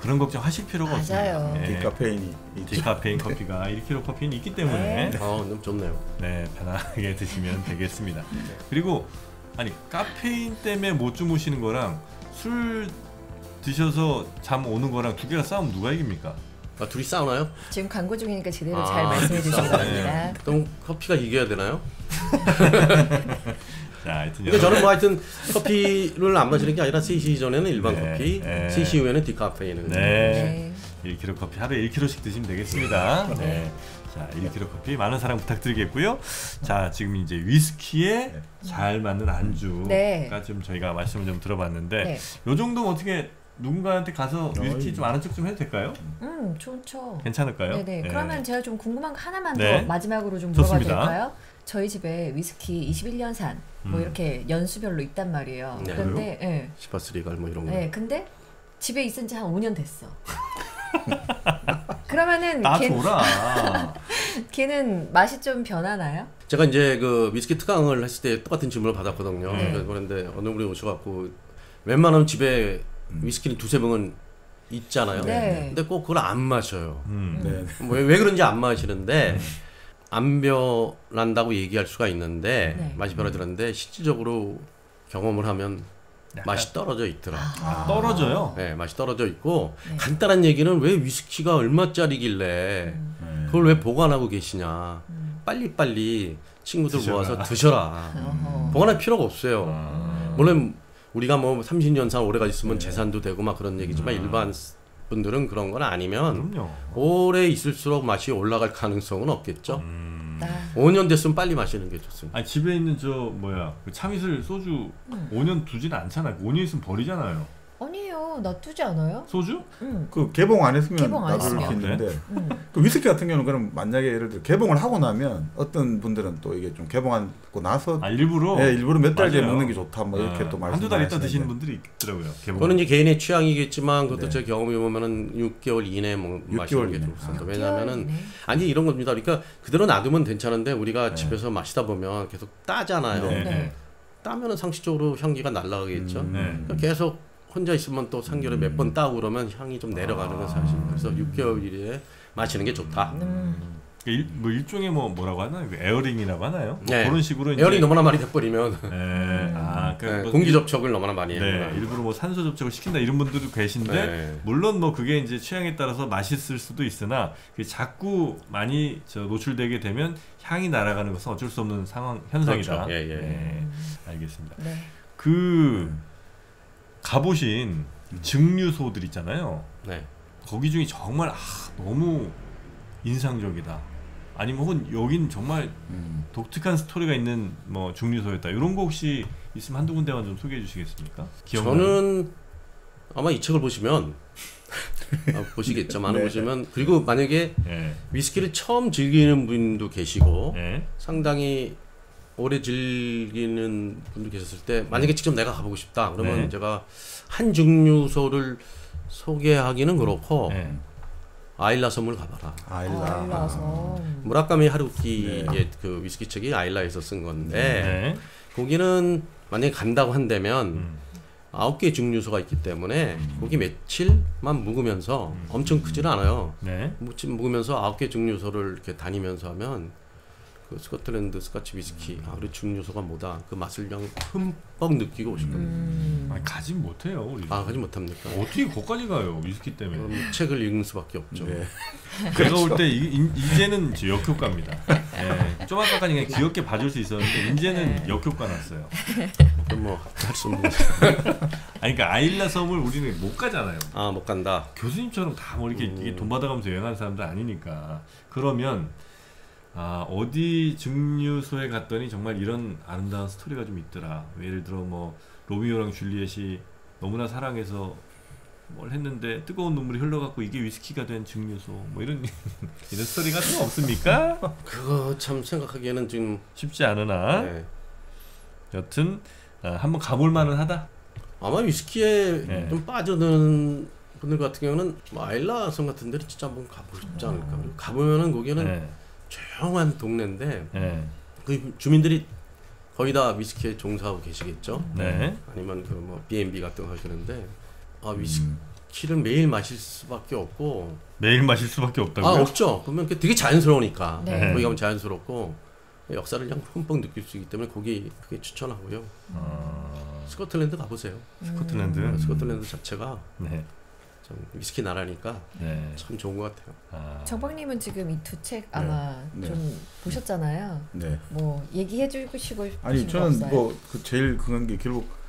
그런 걱정 하실 필요가 없습니다. 네. 디카페인이 디카페인 커피가 일 킬로그램 커피는 있기 때문에 네. 아, 너무 좋네요. 네, 편하게 드시면 되겠습니다. 네. 그리고 아니 카페인 때문에 못 주무시는 거랑 술 드셔서 잠 오는 거랑 두 개가 싸우면 누가 이깁니까? 아, 둘이 싸우나요? 지금 광고 중이니까 제대로 아, 잘 말씀해 주시기 바랍니다. 그럼 커피가 이겨야 되나요? 자, 하여튼 그러니까 저는 뭐 하여튼 커피를 안 마시는 게 아니라 세 시 전에는 일반 네, 커피, 네. 세 시 이후에는 디카페인은 네. 네. 일 킬로그램 커피 하루에 일 킬로그램씩 드시면 되겠습니다. 네. 네. 자, 일 킬로그램 커피 많은 사랑 부탁드리겠고요. 자, 지금 이제 위스키에 네. 잘 맞는 안주가 네. 좀 저희가 말씀을 좀 들어봤는데 네. 요 정도면 어떻게 누군가한테 가서 위스키 좀 아는 척 좀 해도 될까요? 음, 좋죠. 괜찮을까요? 네네. 네. 그러면 제가 좀 궁금한 거 하나만 네. 더 마지막으로 좀 물어봐도 될까요? 저희 집에 위스키 이십일 년산 음. 뭐 이렇게 연수별로 있단 말이에요. 네. 그런데 예. 십팔 쓰리갈 뭐 이런 거. 네, 근데 집에 있은 지 한 오 년 됐어. 그러면은 나 줘라. 걔는 맛이 좀 변하나요? 제가 이제 그 위스키 특강을 했을 때 똑같은 질문을 받았거든요. 네. 그런데 어느 분이 오셔갖고 웬만하면 집에 위스키는 두세 병은 있잖아요. 네. 근데 꼭 그걸 안 마셔요. 음. 네. 뭐 왜 그런지 안 마시는데 안 변한다고 얘기할 수가 있는데 네. 맛이 변하더라는데 실질적으로 경험을 하면 약간... 맛이 떨어져 있더라고요. 아, 떨어져요? 네, 맛이 떨어져 있고 네. 간단한 얘기는 왜 위스키가 얼마짜리길래 음. 그걸 왜 보관하고 계시냐. 음. 빨리빨리 친구들 드셔라. 모아서 드셔라. 음. 보관할 필요가 없어요. 음. 물론 우리가 뭐 삼십 년산 오래 가있으면 네. 재산도 되고 막 그런 얘기지만 음. 일반 분들은 그런 건 아니면 그럼요. 오래 있을수록 맛이 올라갈 가능성은 없겠죠. 음... 오 년 됐으면 빨리 마시는 게 좋습니다. 아니, 집에 있는 저 뭐야 그 참이슬 소주 음. 오 년 두지는 않잖아요. 오 년 있으면 버리잖아요. 아니에요, 놔두지 않아요? 소주? 음. 그 개봉 안 했으면 놔둘 수 있는데 음. 그 위스키 같은 경우는 그럼 만약에 예를 들어 개봉을 하고 나면 어떤 분들은 또 이게 좀 개봉하고 나서 아 일부러? 네, 일부러 몇 달 뒤에 먹는 게 좋다 뭐 이렇게 네. 또 말씀 한두 달 있다 드시는 분들이 있더라고요. 개봉. 그거는 이제 개인의 취향이겠지만 그것도 네. 제 경험해 보면은 육 개월 이내에 뭐, 마시는 게 좋습니다. 아, 왜냐면은 이내? 아니 이런 겁니다. 그러니까 그대로 놔두면 괜찮은데 우리가 네. 집에서 마시다 보면 계속 따잖아요. 네. 네. 따면은 상식적으로 향기가 날아가겠죠. 음, 네. 그러니까 계속 혼자 있으면 또 삼 개월에 몇 번 따고 그러면 향이 좀 내려가는 건 사실입니다. 그래서 육 개월 이내에 마시는 게 좋다. 음. 일, 뭐 일종의 뭐 뭐라고 하나? 에어링이라고 하나요? 뭐 네. 그런 식으로 에어링 이제... 너무나 많이 돼버리면 네. 음. 아, 그러니까 네. 공기 접촉을 너무나 많이 해요. 네. 일부러 뭐 산소 접촉을 시킨다 이런 분들도 계신데 네. 물론 뭐 그게 이제 취향에 따라서 맛있을 수도 있으나 그게 자꾸 많이 저 노출되게 되면 향이 날아가는 것은 어쩔 수 없는 상황 현상이다. 그렇죠. 예, 예. 네. 알겠습니다. 네. 그 가보신 증류소들 있잖아요. 네. 거기 중에 정말 아, 너무 인상적이다. 아니면 혹은 여긴 정말 음. 독특한 스토리가 있는 뭐 증류소였다. 이런 거 혹시 있으면 한두 군데만 좀 소개해 주시겠습니까? 기억나는? 저는 아마 이 책을 보시면 아, 보시겠죠. 많은 네. 보시면 그리고 만약에 네. 위스키를 처음 즐기는 분도 계시고 네. 상당히 오래 즐기는 분들 계셨을 때 만약에 직접 내가 가보고 싶다 그러면 네. 제가 한 증류소를 소개하기는 그렇고 네. 아일라 섬을 가봐라. 아일라. 아일라 섬. 무라카미 하루키의 네. 그 위스키 책이 아일라에서 쓴 건데 네. 거기는 만약에 간다고 한다면 음. 아홉 개의 증류소가 있기 때문에 거기 며칠만 묵으면서 음. 엄청 크지는 않아요. 네. 묵으면서 아홉 개 증류소를 이렇게 다니면서 하면 그 스코틀랜드 스카치 위스키 아, 우리 증류소가 뭐다 그 맛을 그냥 흠뻑 느끼고 오실 겁니다. 음... 아니, 가지 못해요 우리. 아 가지 못합니까? 어떻게 거기까지 가요 위스키 때문에? 책을 읽는 수밖에 없죠. 네. 제가 올 때 이제는 역효과입니다. 네. 좀 아까까지 그냥 귀엽게 봐줄 수 있었는데 이제는 역효과 났어요. 그럼 뭐 할 수 없는. 아니 그러니까 아일라 섬을 우리는 못 가잖아요. 아 못 간다. 교수님처럼 다 뭐 이렇게 음... 돈 받아가면서 여행하는 사람들 아니니까 그러면. 아 어디 증류소에 갔더니 정말 이런 아름다운 스토리가 좀 있더라. 예를 들어 뭐 로미오랑 줄리엣이 너무나 사랑해서 뭘 했는데 뜨거운 눈물이 흘러갖고 이게 위스키가 된 증류소 뭐 이런 이런 스토리 같은 거 없습니까? 그거 참 생각하기에는 지금 쉽지 않으나 네. 여튼 아, 한번 가볼 만은 하다. 아마 위스키에 네. 좀 빠져드는 분들 같은 경우는 뭐 아일라 섬 같은 데를 진짜 한번 가보고 싶지 않을까. 어. 가보면은 거기는 네. 조용한 동네인데 네. 그 주민들이 거의 다 위스키에 종사하고 계시겠죠. 네. 아니면 그 뭐 비앤비 같은 거 하시는데 아 위스키를 음. 매일 마실 수밖에 없고. 매일 마실 수밖에 없다고요? 아 없죠. 그러면 되게 자연스러우니까 네. 거기 가면 자연스럽고 역사를 그냥 흠뻑 느낄 수 있기 때문에 거기 그게 추천하고요. 아... 스코틀랜드 가보세요. 스코틀랜드. 음. 스코틀랜드 자체가 네. 참 위스키 나라니까 네. 참 좋은 것 같아요. 아... 정박님은 지금 이 두 책 아마 네. 좀 네. 보셨잖아요. 네. 뭐 얘기해주고 싶고 아니 저는 뭐 그 제일 그런 게 결국.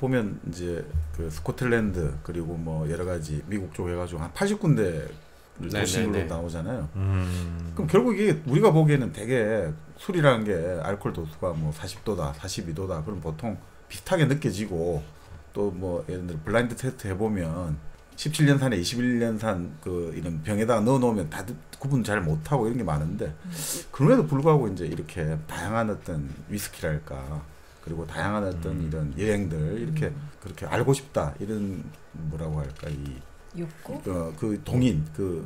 보면 이제 그 스코틀랜드 그리고 뭐 여러 가지 미국 쪽 해가지고 한 팔십 군데를 도심으로 나오잖아요. 음. 그럼 결국 이게 우리가 보기에는 되게 술이라는 게 알코올 도수가 뭐 사십 도다, 사십이 도다 그럼 보통 비슷하게 느껴지고 또 뭐 예를 들어 블라인드 테스트 해보면 십칠 년산에 이십일 년산 그 이런 병에다가 넣어놓으면 다들 구분 잘 못하고 이런 게 많은데 그럼에도 불구하고 이제 이렇게 다양한 어떤 위스키랄까. 그리고 다양한 어떤 음. 이런 여행들 이렇게 음. 그렇게 알고 싶다 이런 뭐라고 할까 이 욕구 어, 그 동인 그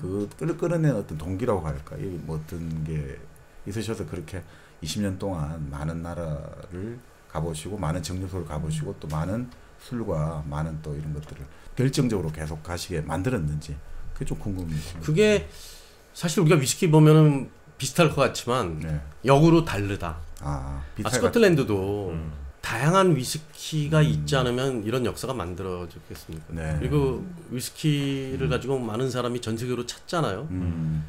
그 음. 끌어낸 어떤 동기라고 할까 이 뭐 어떤 게 있으셔서 그렇게 이십 년 동안 많은 나라를 가보시고 많은 증류소를 가보시고 또 많은 술과 많은 또 이런 것들을 결정적으로 계속 가시게 만들었는지 그게 좀 궁금해요. 그게 사실 우리가 위스키 보면은 비슷할 것 같지만 네. 역으로 다르다. 아, 아 스코틀랜드도 음. 다양한 위스키가 음. 있지 않으면 이런 역사가 만들어졌겠습니까? 네. 그리고 위스키를 음. 가지고 많은 사람이 전 세계로 찾잖아요. 음.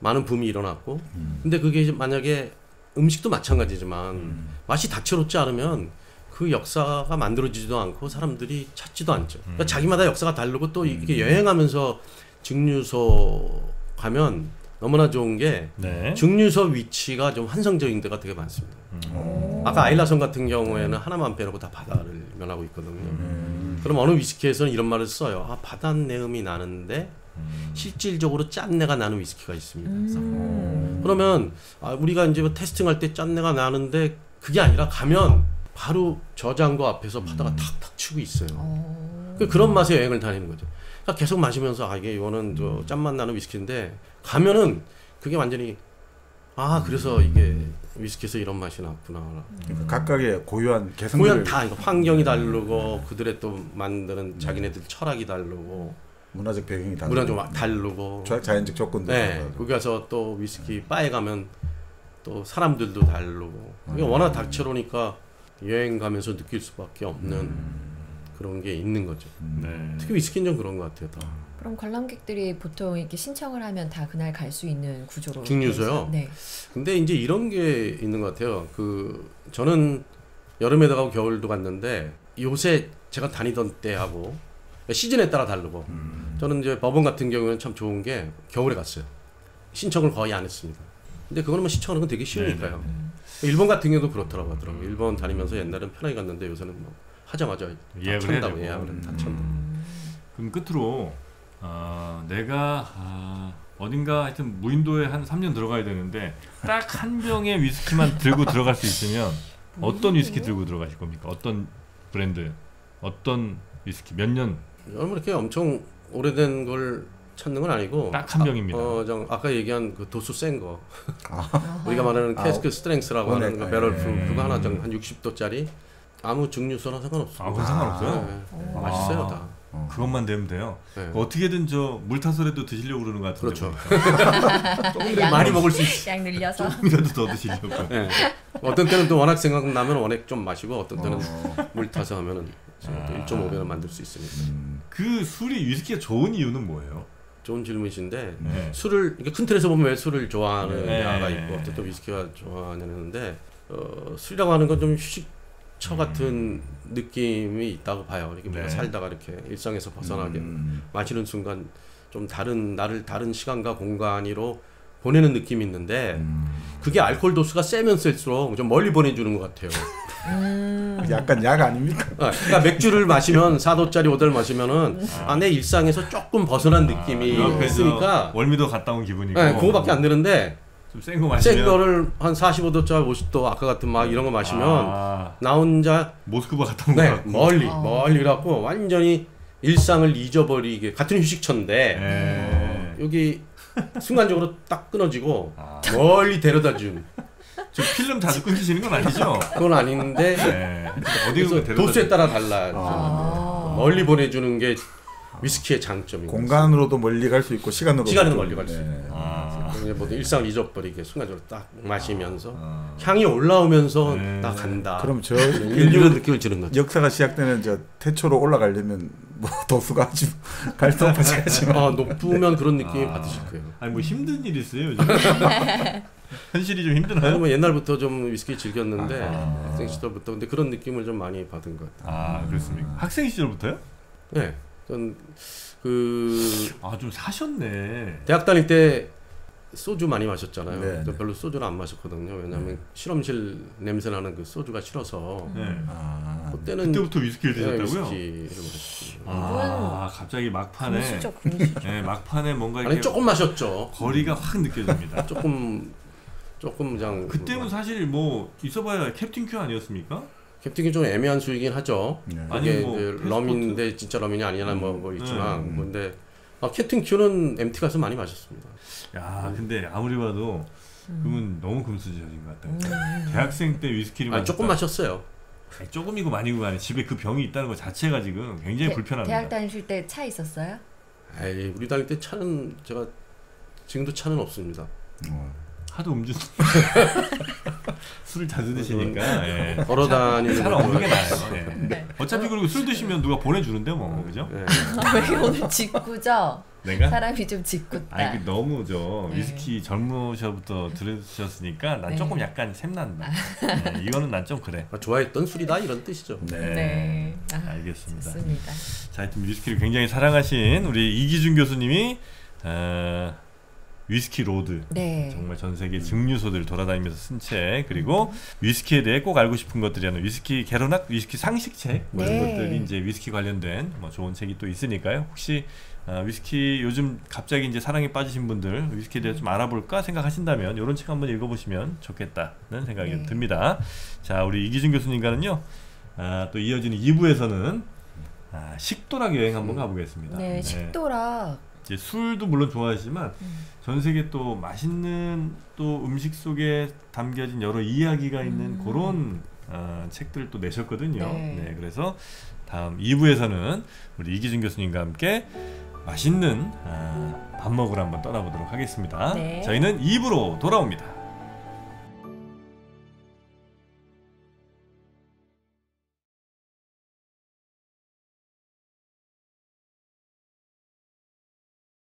많은 붐이 일어났고 음. 근데 그게 이제 만약에 음식도 마찬가지지만 음. 맛이 다채롭지 않으면 그 역사가 만들어지지도 않고 사람들이 찾지도 않죠. 그러니까 음. 자기마다 역사가 다르고 또 이렇게 음. 여행하면서 증류소 가면 너무나 좋은 게 네. 증류소 위치가 좀 한정적인 데가 되게 많습니다. 음. 아까 아일라섬 같은 경우에는 네. 하나만 빼놓고 다 바다를 면하고 있거든요. 음. 그럼 어느 위스키에서는 이런 말을 써요. 아, 바닷내음이 나는데 음. 실질적으로 짠내가 나는 위스키가 있습니다. 음. 그러면 아, 우리가 이제 뭐 테스팅할 때 짠내가 나는데 그게 아니라 가면 바로 저장고 앞에서 바다가 음. 탁탁 치고 있어요. 음. 그러니까 그런 맛에 여행을 다니는 거죠. 그러니까 계속 마시면서 아 이게 이거는 저 짠맛 나는 위스키인데 가면은 그게 완전히 아 그래서 이게 위스키에서 이런 맛이 났구나. 그러니까 각각의 고유한 개성들 고유한 다 그러니까 환경이 다르고 네. 그들의 또 만드는 자기네들 철학이 다르고 문화적 배경이 다르고 문화적 다르고 자연적 조건들 네. 거기 가서 또 위스키 바에 가면 또 사람들도 다르고 그게 워낙 다채로우니까 여행 가면서 느낄 수밖에 없는 음. 그런 게 있는 거죠. 네. 특히 위스키는 좀 그런 것 같아요. 다. 그럼 관람객들이 보통 이렇게 신청을 하면 다 그날 갈 수 있는 구조로 증류소요? 네. 근데 이제 이런 게 있는 것 같아요. 그 저는 여름에도 가고 겨울도 갔는데 요새 제가 다니던 때하고 시즌에 따라 다르고 음. 저는 이제 법원 같은 경우는 참 좋은 게 겨울에 갔어요. 신청을 거의 안 했습니다. 근데 그거는 뭐 신청하는 건 되게 쉬우니까요. 네, 네, 네. 일본 같은 경우도 그렇더라고요. 음. 일본 다니면서 옛날엔 편하게 갔는데 요새는 뭐 하자마자 예약을 한다고 예약을 다 찬다. 음. 그럼 끝으로 어, 내가 아, 어딘가 하여튼 무인도에 한 삼 년 들어가야 되는데 딱 한 병의 위스키만 들고 들어갈 수 있으면 어떤 위스키 들고 들어가실 겁니까? 어떤 브랜드, 어떤 위스키 몇 년? 여러분 이렇게 엄청 오래된 걸 찾는 건 아니고 딱 한 병입니다. 아, 어, 아까 얘기한 그 도수 센 거 아. 우리가 말하는 캐스크 아, 스트렝스라고 하는 그 배럴 프루프 그거 하나 좀 한 육십 도짜리 아무 증류소나 상관없어요. 아, 그건 상관없어요? 아, 네. 맛있어요, 다. 어. 그것만 되면 돼요. 네. 어떻게든 저 물타서라도 드시려고 그러는 것 같은데. 그렇죠. 조금 많이 먹을 수 있어요. 양 늘려서. 조금이라도 더 드시려고. 네. 어떤 때는 또 워낙 생각나면 워낙 좀 마시고 어떤 때는 어. 물타서 하면은 아. 일 점 오 배나 만들 수 있습니다. 음. 그 술이 위스키가 좋은 이유는 뭐예요? 좋은 질문이신데 네. 술을 그러니까 큰 틀에서 보면 왜 술을 좋아하는 야가 네. 있고 어떤 또 위스키가 좋아하냐는데 어, 술이라고 하는 건 좀 휴식 처 같은 음. 느낌이 있다고 봐요. 이렇게 뭔가 네. 살다가 이렇게 일상에서 벗어나게 음. 마시는 순간 좀 다른 나를 다른 시간과 공간으로 보내는 느낌이 있는데 음. 그게 알코올 도수가 세면 셀수록 좀 멀리 보내주는 것 같아요. 음. 약간 약 아닙니까? 그러니까 맥주를 마시면 사 도짜리 오달 마시면은 아. 안에 일상에서 조금 벗어난 느낌이 아, 있으니까 월미도 갔다 온 기분이고 네, 그거밖에 안 드는데 좀 센 거 마시면 센 거를 한 사십오 도짜리 오십 도 아까 같은 막 이런 거 마시면 아. 나 혼자 모스크바 갔다 온 거 네, 같고 멀리 아. 멀리 갖고 완전히 일상을 잊어버리게 같은 휴식처인데 네. 여기 순간적으로 딱 끊어지고 아. 멀리 데려다준 저 필름 자주 끊기시는 건 아니죠? 그건 아닌데 네. 어디서 도수에 따라 달라 아 멀리 보내주는 게 위스키의 장점이에요. 공간으로도 멀리 갈 수 있고 시간으로도 시간으로 멀리 갈 수 있고 네. 아 모든 일상을 잊어버리게 순간적으로 딱 마시면서 아 향이 올라오면서 네. 나 간다. 그럼 저 인류의 느낌을 주는 거죠. 역사가 시작되는 저 태초로 올라가려면 뭐 도수가 아주 갈등하지만 아 높으면 네. 그런 느낌이 아 받으실 거예요. 아니 뭐 힘든 일이 있어요 요즘. 현실이 좀 힘드나요? 뭐 옛날부터 좀 위스키 즐겼는데 아, 학생 시절부터 근데 그런 느낌을 좀 많이 받은 것 같아요. 아 그렇습니까? 음. 학생 시절부터요? 네, 전 그 아 좀 사셨네. 대학 다닐 때 소주 많이 마셨잖아요. 네, 네. 별로 소주를 안 마셨거든요. 왜냐하면 네. 실험실 냄새 나는 그 소주가 싫어서. 네. 아, 그때는 그때부터 위스키를 드셨다고요? 네, 위스키. 아, 아 갑자기 막판에. 진짜 금식. 네, 막판에 뭔가 이렇게 아니 조금 마셨죠. 거리가 확 느껴집니다. 조금. 조금 그냥 그때는 사실 뭐 있어봐야 캡틴 큐 아니었습니까? 캡틴 큐 좀 애매한 수이긴 하죠. 네. 아니 뭐 럼인데 진짜 럼인이 아니냐 뭐, 뭐 있지만 네. 근데 아, 캡틴 큐는 엠티 가서 많이 마셨습니다. 야 근데 아무리 봐도 그분 너무 금수저인 것 같아요. 음. 대학생 때 위스키를 아니, 조금 마셨어요. 아니, 조금이고 많이고 간에 집에 그 병이 있다는 것 자체가 지금 굉장히 대, 불편합니다. 대학 다니실 때 차 있었어요? 에이 우리 다닐 때 차는 제가 지금도 차는 없습니다. 음. 하도 음주 술을 자주 드시니까 예. 걸어 다니는 차 없는 게 나아요. 네. 네. 어차피 그리고 술 드시면 누가 보내주는데 뭐 그죠? 네. 왜 오늘 짓궂죠? 내가? 사람이 좀 짓궂다. 아니 그 너무 저 네. 위스키 젊으셔부터 들으셨으니까 난 네. 조금 약간 샘난다. 네. 이거는 난 좀 그래. 아, 좋아했던 술이다 이런 뜻이죠. 네, 네. 아, 알겠습니다. 좋습니다. 자, 하여튼 위스키를 굉장히 사랑하신 우리 이기중 교수님이 어, 위스키 로드 네. 정말 전세계 증류소들 돌아다니면서 쓴 책 그리고 위스키에 대해 꼭 알고 싶은 것들이라는 위스키 개론학 위스키 상식책 뭐 이런 네. 것들이 이제 위스키 관련된 뭐 좋은 책이 또 있으니까요. 혹시 어, 위스키 요즘 갑자기 이제 사랑에 빠지신 분들 위스키에 대해 좀 알아볼까 생각하신다면 이런 책 한번 읽어보시면 좋겠다는 생각이 네. 듭니다. 자 우리 이기준 교수님과는요 아, 또 이어지는 이 부에서는 아, 식도락 여행 한번 가보겠습니다. 네, 네. 식도락 이제 술도 물론 좋아하시지만 음. 전 세계 또 맛있는 또 음식 속에 담겨진 여러 이야기가 있는 음. 그런 어, 책들을 또 내셨거든요. 네. 네, 그래서 다음 이 부에서는 우리 이기준 교수님과 함께 맛있는 어, 밥 먹으러 한번 떠나보도록 하겠습니다. 네. 저희는 이 부로 돌아옵니다.